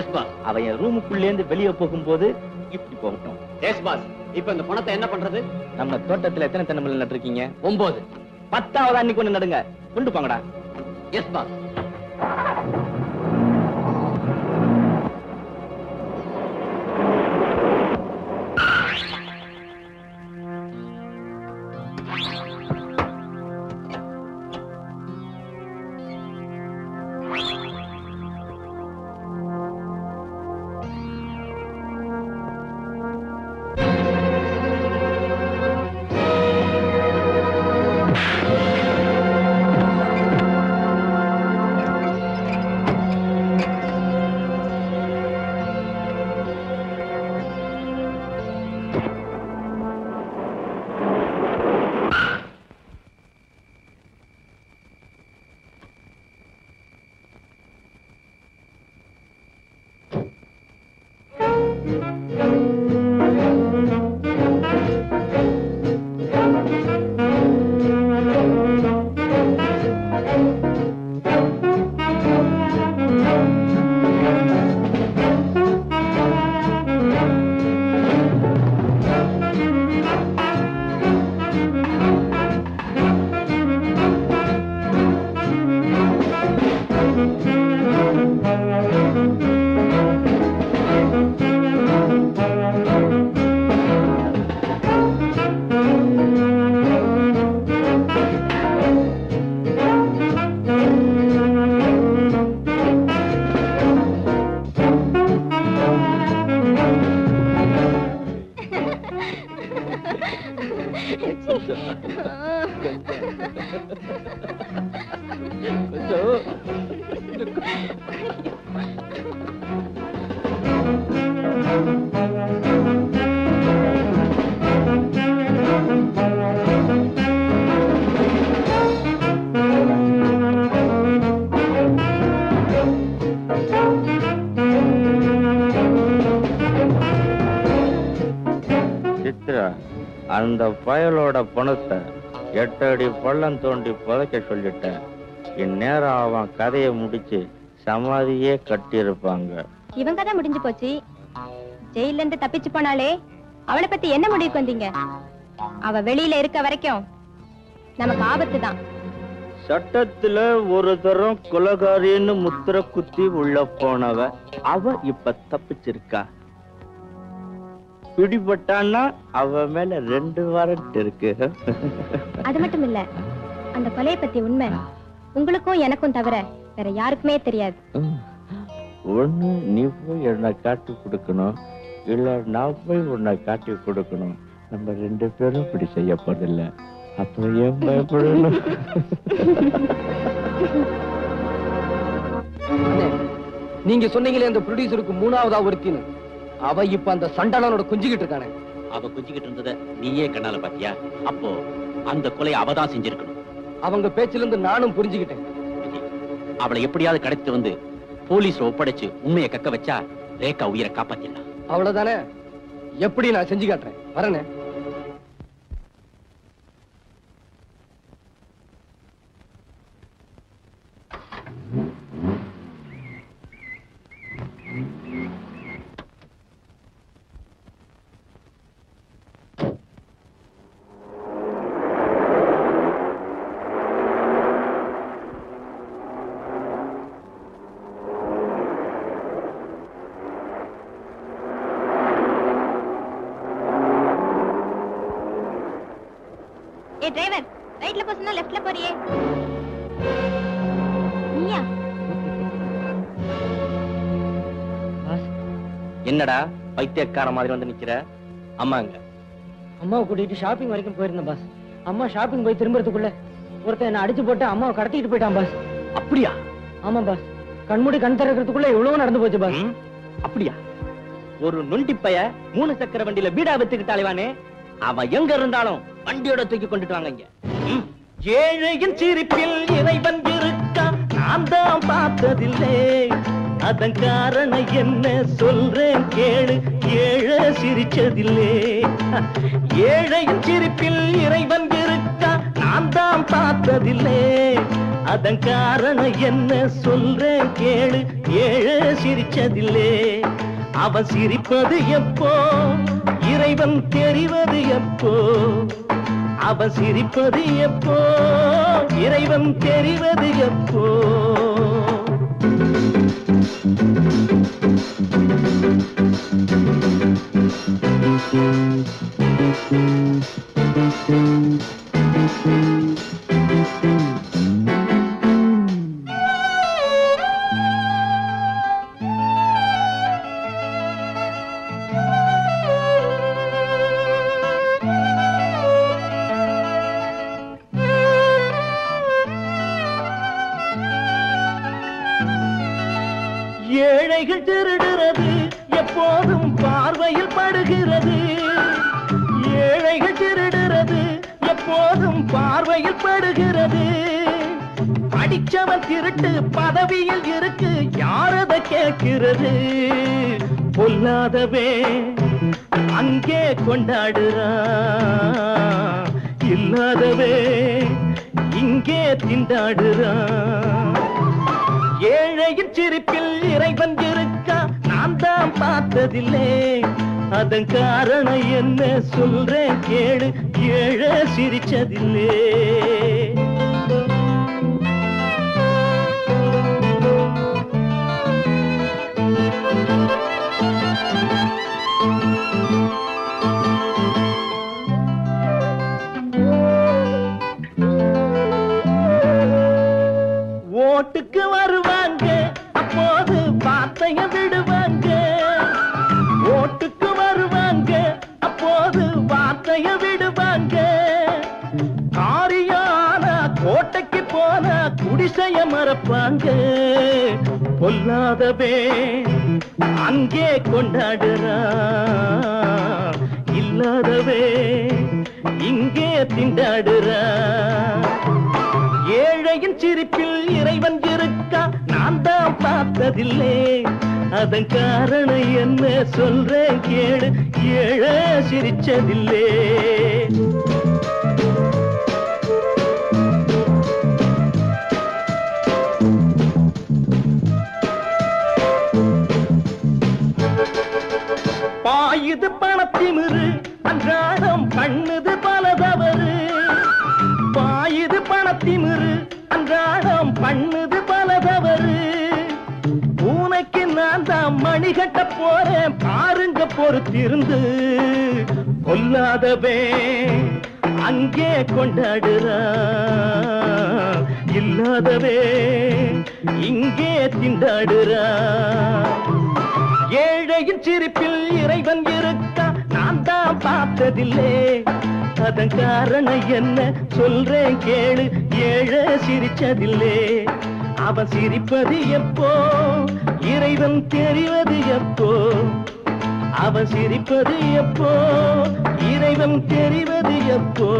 Yes boss. அவன் என் ரூமுக்குள்ளே இருந்து வெளியே போகும்போது இப்படி போகட்டும். Yes boss. இப்ப இந்த பணத்தை என்ன பண்றது? நம்ம தோட்டத்துல எத்தனை தென்னம்பிள்ளை நட்டுருக்கீங்க? 9. 10ஆவது அன்னைக்கு கொண்டு நடுங்க. கொண்டு போங்கடா. Yes boss. And the fireload of Ponasa, yet 30 Polanton de Polacasholita, in Nera, Kade Mudici, Samaria Katirpanga. Even Kata Mudinjipochi, jail and the Tapichipanale, Avapati and Mudi Kundinga. Our very Lerka Varakyo Namakavata Satatilla, Voratharon, Kolagarian, Mutra Kuti, Ulla Ponava, Ava Ipatapichirka. Pudi Patana, our men are rendered Turkey. Adamatilla and the Palepati woman. Unguluko Yanakundavare, where a yark made the yard. One new year Nakatu Kudukuno, you are now by Nakatu Kudukuno, number interfering pretty say upon the land. After a young Ninga and the producer Kumuna of our dinner. அவ இப்ப அந்த சண்டாளனோட குஞ்சிகிட்டு இருக்கானே அவ குஞ்சிகிட்டு இருந்தத நீயே கண்ணால பாத்தியா அப்போ அந்த கொலை அவ தான் செஞ்சிருக்கணும் அவங்க பேச்சில இருந்து நானும் புரிஞ்சிட்டேன் அவளை எப்படியாவது கடத்தி வந்து போலீஸ்ல ஒப்படைச்சு உண்மையை கக்க வச்சா ரேகா உயிரை காப்பாத்திடலாம் அவ்வளவுதானே எப்படி நான் செஞ்சு காட்றேன் வரனே பைத்தியக்கார மாதிரி வந்து நிக்கிற அம்மாங்க அம்மா கூட்டிட்டு ஷாப்பிங் வரைக்கும் போயிருந்தேன் பாஸ் அம்மா ஷாப்பிங் போய் திரும்பறதுக்குள்ள ஒருத்தன் என்ன அடிச்சு போட்டு அம்மாவை கடத்திட்டு போயிட்டான் பாஸ் அப்படியா ஆமா பாஸ் கண்மூடி கண் திறக்கிறதுக்குள்ள இவ்ளோ நடந்து போச்சு பாஸ் அப்படியா ஒரு நொண்டி பைய மூணு சக்கர வண்டியில பீடா வெத்திட்டாலேவானே அவ எங்க இருந்தாலும் வண்டியோட தூக்கி கொண்டுட்டாங்க இங்க ஏழையின் சிரிப்பில் இறைவன் இருக்கான் நான் தான் பார்த்ததில்லை அதன் காரணம் என்ன சொல்றேன் கேளு ஏழை சிரிச்சதில்லே ஏழையின் சிரிப்பில் இறைவன் இருக்கான் நான் தான் பார்த்ததில்லை அதன் காரணம் என்ன சொல்றேன் கேளு ஏழை சிரிச்சதில்லே அவன் சிரிப்பது எப்போ இறைவன் தெரிவது எப்போ அவன் சிரிப்பது எப்போ இறைவன் தெரிவது எப்போ காரியான வாங்க பொல்லாதவே அங்கே கொண்டாடுறா இல்லாதவே இங்கே திண்டாடுறா ஏழையின் சிரிப்பில் இறைவன் இருக்கா நான் தான் பார்த்ததில்லை அதன் காரணம் என்ன சொல்றேன் கேளு ஏழை சிரிச்சதில்லை பாயுது பணத்திமிரு அன்றாடம் பண்ணுது பல தவறு பாயுது பணத்திமிரு அன்றாடம் பண்ணுது பல தவறு பூனைக்கு நான் தான் மணிகட்ட போறேன் பாருங்க பொறுத்திருந்து கொல்லாதவே அங்கே கொண்டாடுறா இல்லாதவே இங்கே திண்டாடுறா ஏழையின் சிரிப்பில் இறைவன் இருக்கா நான் தான் பார்த்ததில்லை அதன் காரணம் என்ன சொல்றேன் கேளு ஏழை சிரிச்சதில்லை அவன் சிரிப்பது எப்போ இறைவன் தெரிவது எப்போ அவன் சிரிப்பது எப்போ இறைவன் தெரிவது எப்போ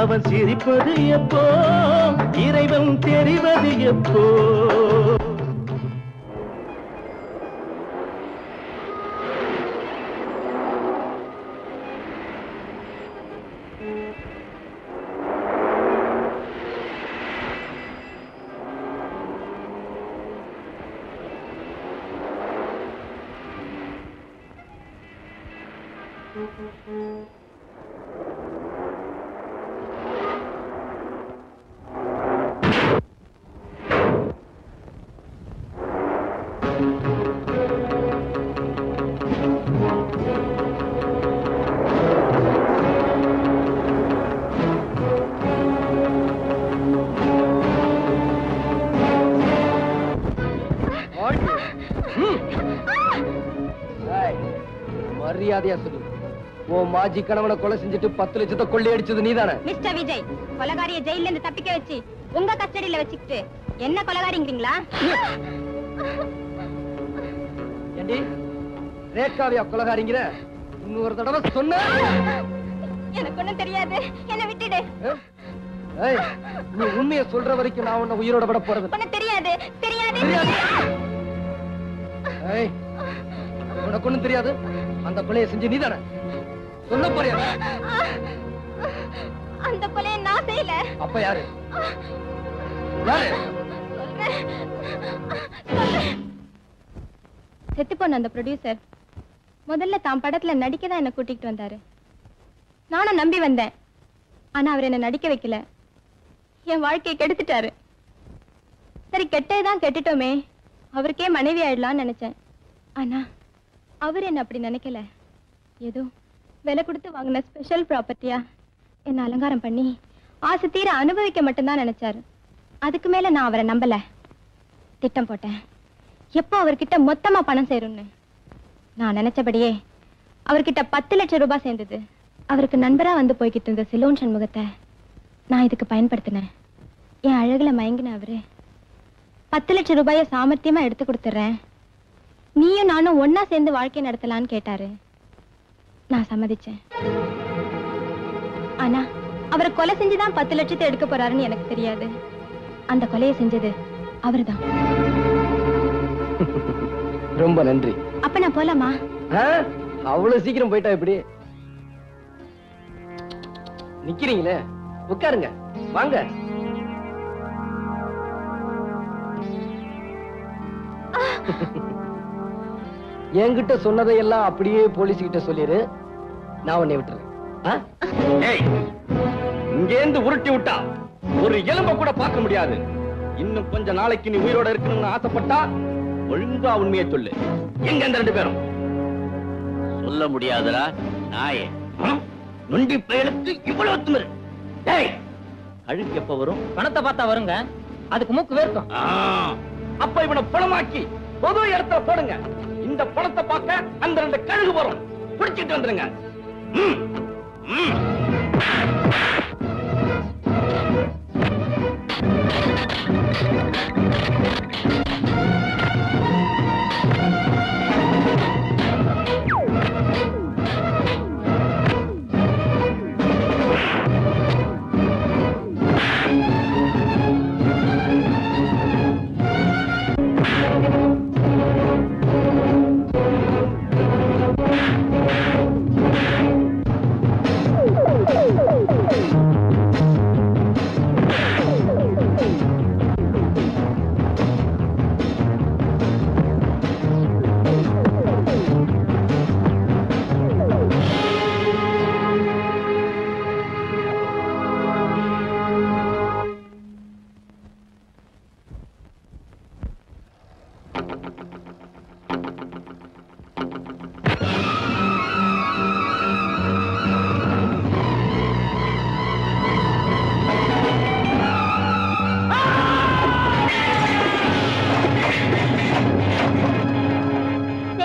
அவன் சிரிப்பது எப்போ இறைவன் தெரிவது எப்போ மாஜி கணவனை கொலை செஞ்சுட்டு 10 லட்சத்தை கொள்ளையடிச்சது நீதானே? மிஸ்டர் விஜய், கொலகாரியை ஜெயில்ல இருந்து தப்பிக்க வச்சு உங்க கஸ்டடியில வச்சுக்கிட்டு என்ன கொலகாரிங்கறீங்களா? ஏண்டி ரேகாவியா கொலகாரிங்கற? இன்னொரு தடவை சொன்னா எனக்கு ஒண்ணும் தெரியாது. என்ன விட்டுடு. ஏய், நீ உண்மையை சொல்ற வரைக்கும் நான் உன்னை உயிரோட விட போறது. உனக்கு தெரியாது. தெரியாது. ஏய், உனக்கு ஒண்ணும் தெரியாது. அந்த கொலையை செஞ்சு நீதானே? சொல்ல போறியா? அந்த கொலையை நான் செய்யல. அப்ப யாரு? யாரு? செத்து போன அந்த ப்ரொடியூசர் முதல்ல தான் படத்துல நடிக்கதான் என்ன கூட்டிட்டு வந்தாரு. நானும் நம்பி வந்தேன். ஆனா அவர் என்ன நடிக்க வைக்கல. என் வாழ்க்கையை கெடுத்துட்டாரு. சரி, கெட்டதான் கெட்டுட்டோமே, அவருக்கே மனைவி ஆயிடலாம்னு நினைச்சேன். ஆனா அவர் என்ன அப்படி நினைக்கல. ஏதோ விலை கொடுத்து வாங்கின ஸ்பெஷல் ப்ராப்பர்ட்டியா என்ன அலங்காரம் பண்ணி ஆசை தீர அனுபவிக்க மட்டும்தான் நினைச்சாரு. அதுக்கு மேல நான் அவரை நம்பல. திட்டம் போட்டேன், எப்போ அவர்கிட்ட மொத்தமா பணம் சேரும்னு. நான் நினைச்சபடியே அவர்கிட்ட 10 லட்சம் ரூபாய் சேர்ந்தது. அவருக்கு நண்பரா வந்து போய்கிட்டு இருந்த சிலோன் சண்முகத்தை நான் இதுக்கு பயன்படுத்தினேன். என் அழகுல மயங்கின அவரு 10 லட்சம் ரூபாயை சாமர்த்தியமா எடுத்து கொடுத்துறேன், நீயும் நானும் ஒன்னா சேர்ந்து வாழ்க்கை நடத்தலான்னு கேட்டாரு. நான் சம்மதிச்சேன். ஆனா அவரை கொலை செஞ்சுதான் 10 லட்சத்தை எடுக்க போறாருன்னு எனக்கு தெரியாது. அந்த கொலையை செஞ்சது அவர்தான். ரொம்ப நன்றி. அப்ப நான் போலாமா? அவ்வளவு சீக்கிரம் போயிட்டா எப்படி? நிக்கிறீங்களே, உட்காருங்க, வாங்க. என்கிட்ட சொன்னதையெல்லாம் அப்படியே போலீஸ் கிட்ட சொல்லிரு. நான் உன்னை விட்டுறேன். உருட்டி விட்டா ஒரு எலும்ப கூட பார்க்க முடியாது. இன்னும் கொஞ்ச நாளைக்கு நீ உயிரோட இருக்கணும்னு ஆசைப்பட்டா ஒழுங்கா உண்மையை சொல்லு. எங்க அந்த 2 பேரும்? சொல்ல முடியாதடா நாயே. நொண்டி பயலுக்கு இவ்வளவு திமிரு. டேய், அழுக்கு எப்ப வரும்? பணத்தை பார்த்தா வருங்க. அதுக்கு மூக்கு வேர்க்கும். அப்ப இவனை பணமாக்கி பொது இடத்துல போடுங்க. இந்த பணத்தை பார்க்க அந்த 2 கழுகு வரும். பிடிச்சிட்டு வந்துருங்க.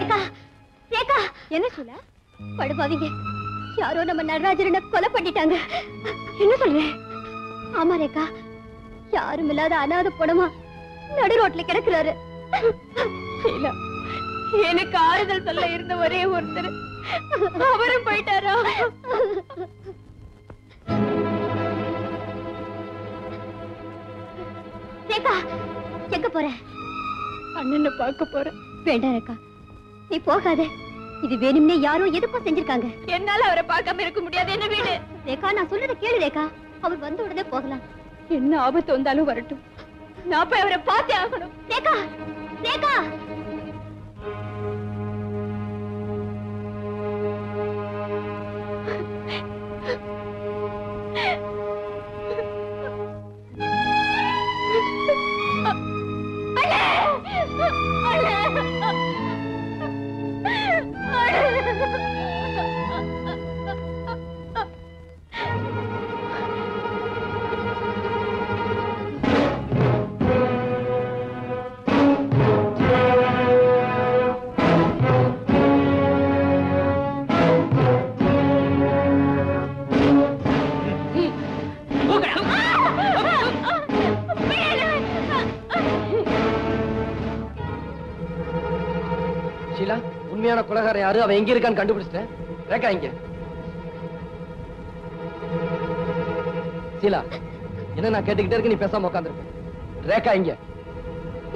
Reka! Reka! என்ன சொல்ல? படுபாவிங்க. யாரோ நம்ம நடராஜரனை கொலை பண்ணிட்டாங்க. என்ன சொல்றே? ஆமா ரேகா. யாருமில்லாத அனாதை பொணமா நடு ரோட்ல கிடக்குறாரு. இல்ல. எனக்கு ஆறுதல் சொல்ல இருந்த ஒரே ஒருத்தர் அவரும் போயிட்டாரா? ரேகா, எங்க போற? அண்ணனை பார்க்க போறேன். வேண்டாம் ரேகா. நீ போகாதே. இது வேணும்னே யாரோ எதுக்கும் செஞ்சிருக்காங்க. என்னால அவரை பார்க்காம இருக்க முடியாது. என்ன வீடு ரேகா, நான் சொல்றத கேளு ரேகா. அவர் வந்த உடனே போகலாம். என்ன ஆபத்து வந்தாலும் வரட்டும். நான் போய் அவரை பார்த்தே ஆகணும். ரேகா, ரேகா. குலகாரன் யாரு? அவன் எங்க இருக்கான்னு கண்டுபிடிச்சிட்டேன். ரேகா இங்க. சீலா, என்ன நான் கேட்டுக்கிட்டே இருக்க, நீ பேசாம உட்கார்ந்திருக்க. ரேகா இங்க.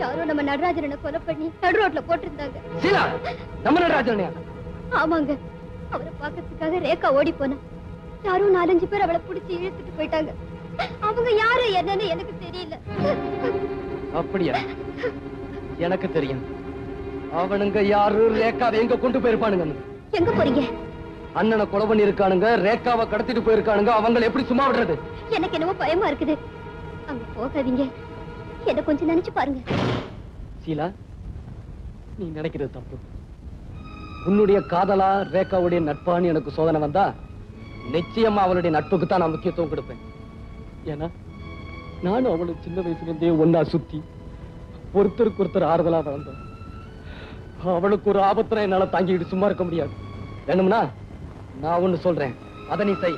யாரோ நம்ம நடராஜனை கொலை பண்ணி நடு ரோட்ல போட்டுருந்தாங்க. சீலா, நம்ம நடராஜனையா? ஆமாங்க. அவரை பார்க்கறதுக்காக ரேகா ஓடி போனா யாரோ 4-5 பேர் அவளை பிடிச்சி இழுத்துட்டு போயிட்டாங்க. அவங்க யாரு என்னன்னு எனக்கு தெரியல. அப்படியா? எனக்கு தெரியும். அவனுங்க யாரு ரேக்காவை எங்க கொண்டு போயிருப்பானுங்க. எங்க போறீங்க? அண்ணனை கொலை பண்ணி இருக்கானுங்க, ரேக்காவை கடத்திட்டு போயிருக்கானுங்க. அவங்களை எப்படி சும்மா விடுறது? எனக்கு என்னவோ பயமா இருக்குது. அங்க போகாதீங்க. எதை கொஞ்சம் நினைச்சு பாருங்க. சீலா, நீ நினைக்கிறது தப்பு. உன்னுடைய காதலா ரேக்காவுடைய நட்பான்னு எனக்கு சோதனை வந்தா நிச்சயமா அவளுடைய நட்புக்கு தான் நான் முக்கியத்துவம் கொடுப்பேன். ஏன்னா நானும் அவளை சின்ன வயசுல இருந்தே ஒன்னா சுத்தி ஒருத்தருக்கு ஒருத்தர் ஆறுதலா வளர்ந்தோம். அவளுக்கு ஒரு ஆபத்துல என்னால தாங்கிட்டு சும்மா இருக்க முடியாது. வேணும்னா நான் ஒண்ணு சொல்றேன், அத நீ செய்.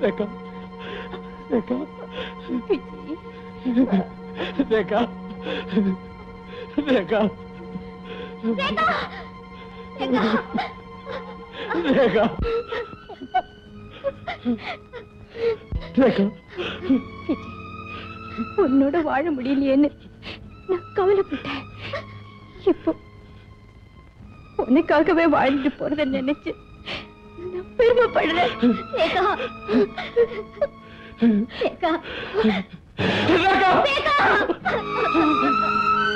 Reka! Reka! Reka! Reka! Reka! Reka! உன்னோட வாழ முடியில்லையேன்னு நான் கவலைப்பட்டேன். இப்போ உனக்காகவே வாழ்ந்து போறதை நினைச்சு நான் பெருமைப்படுறேன். ரேகா! ரேகா! Reka! Reka!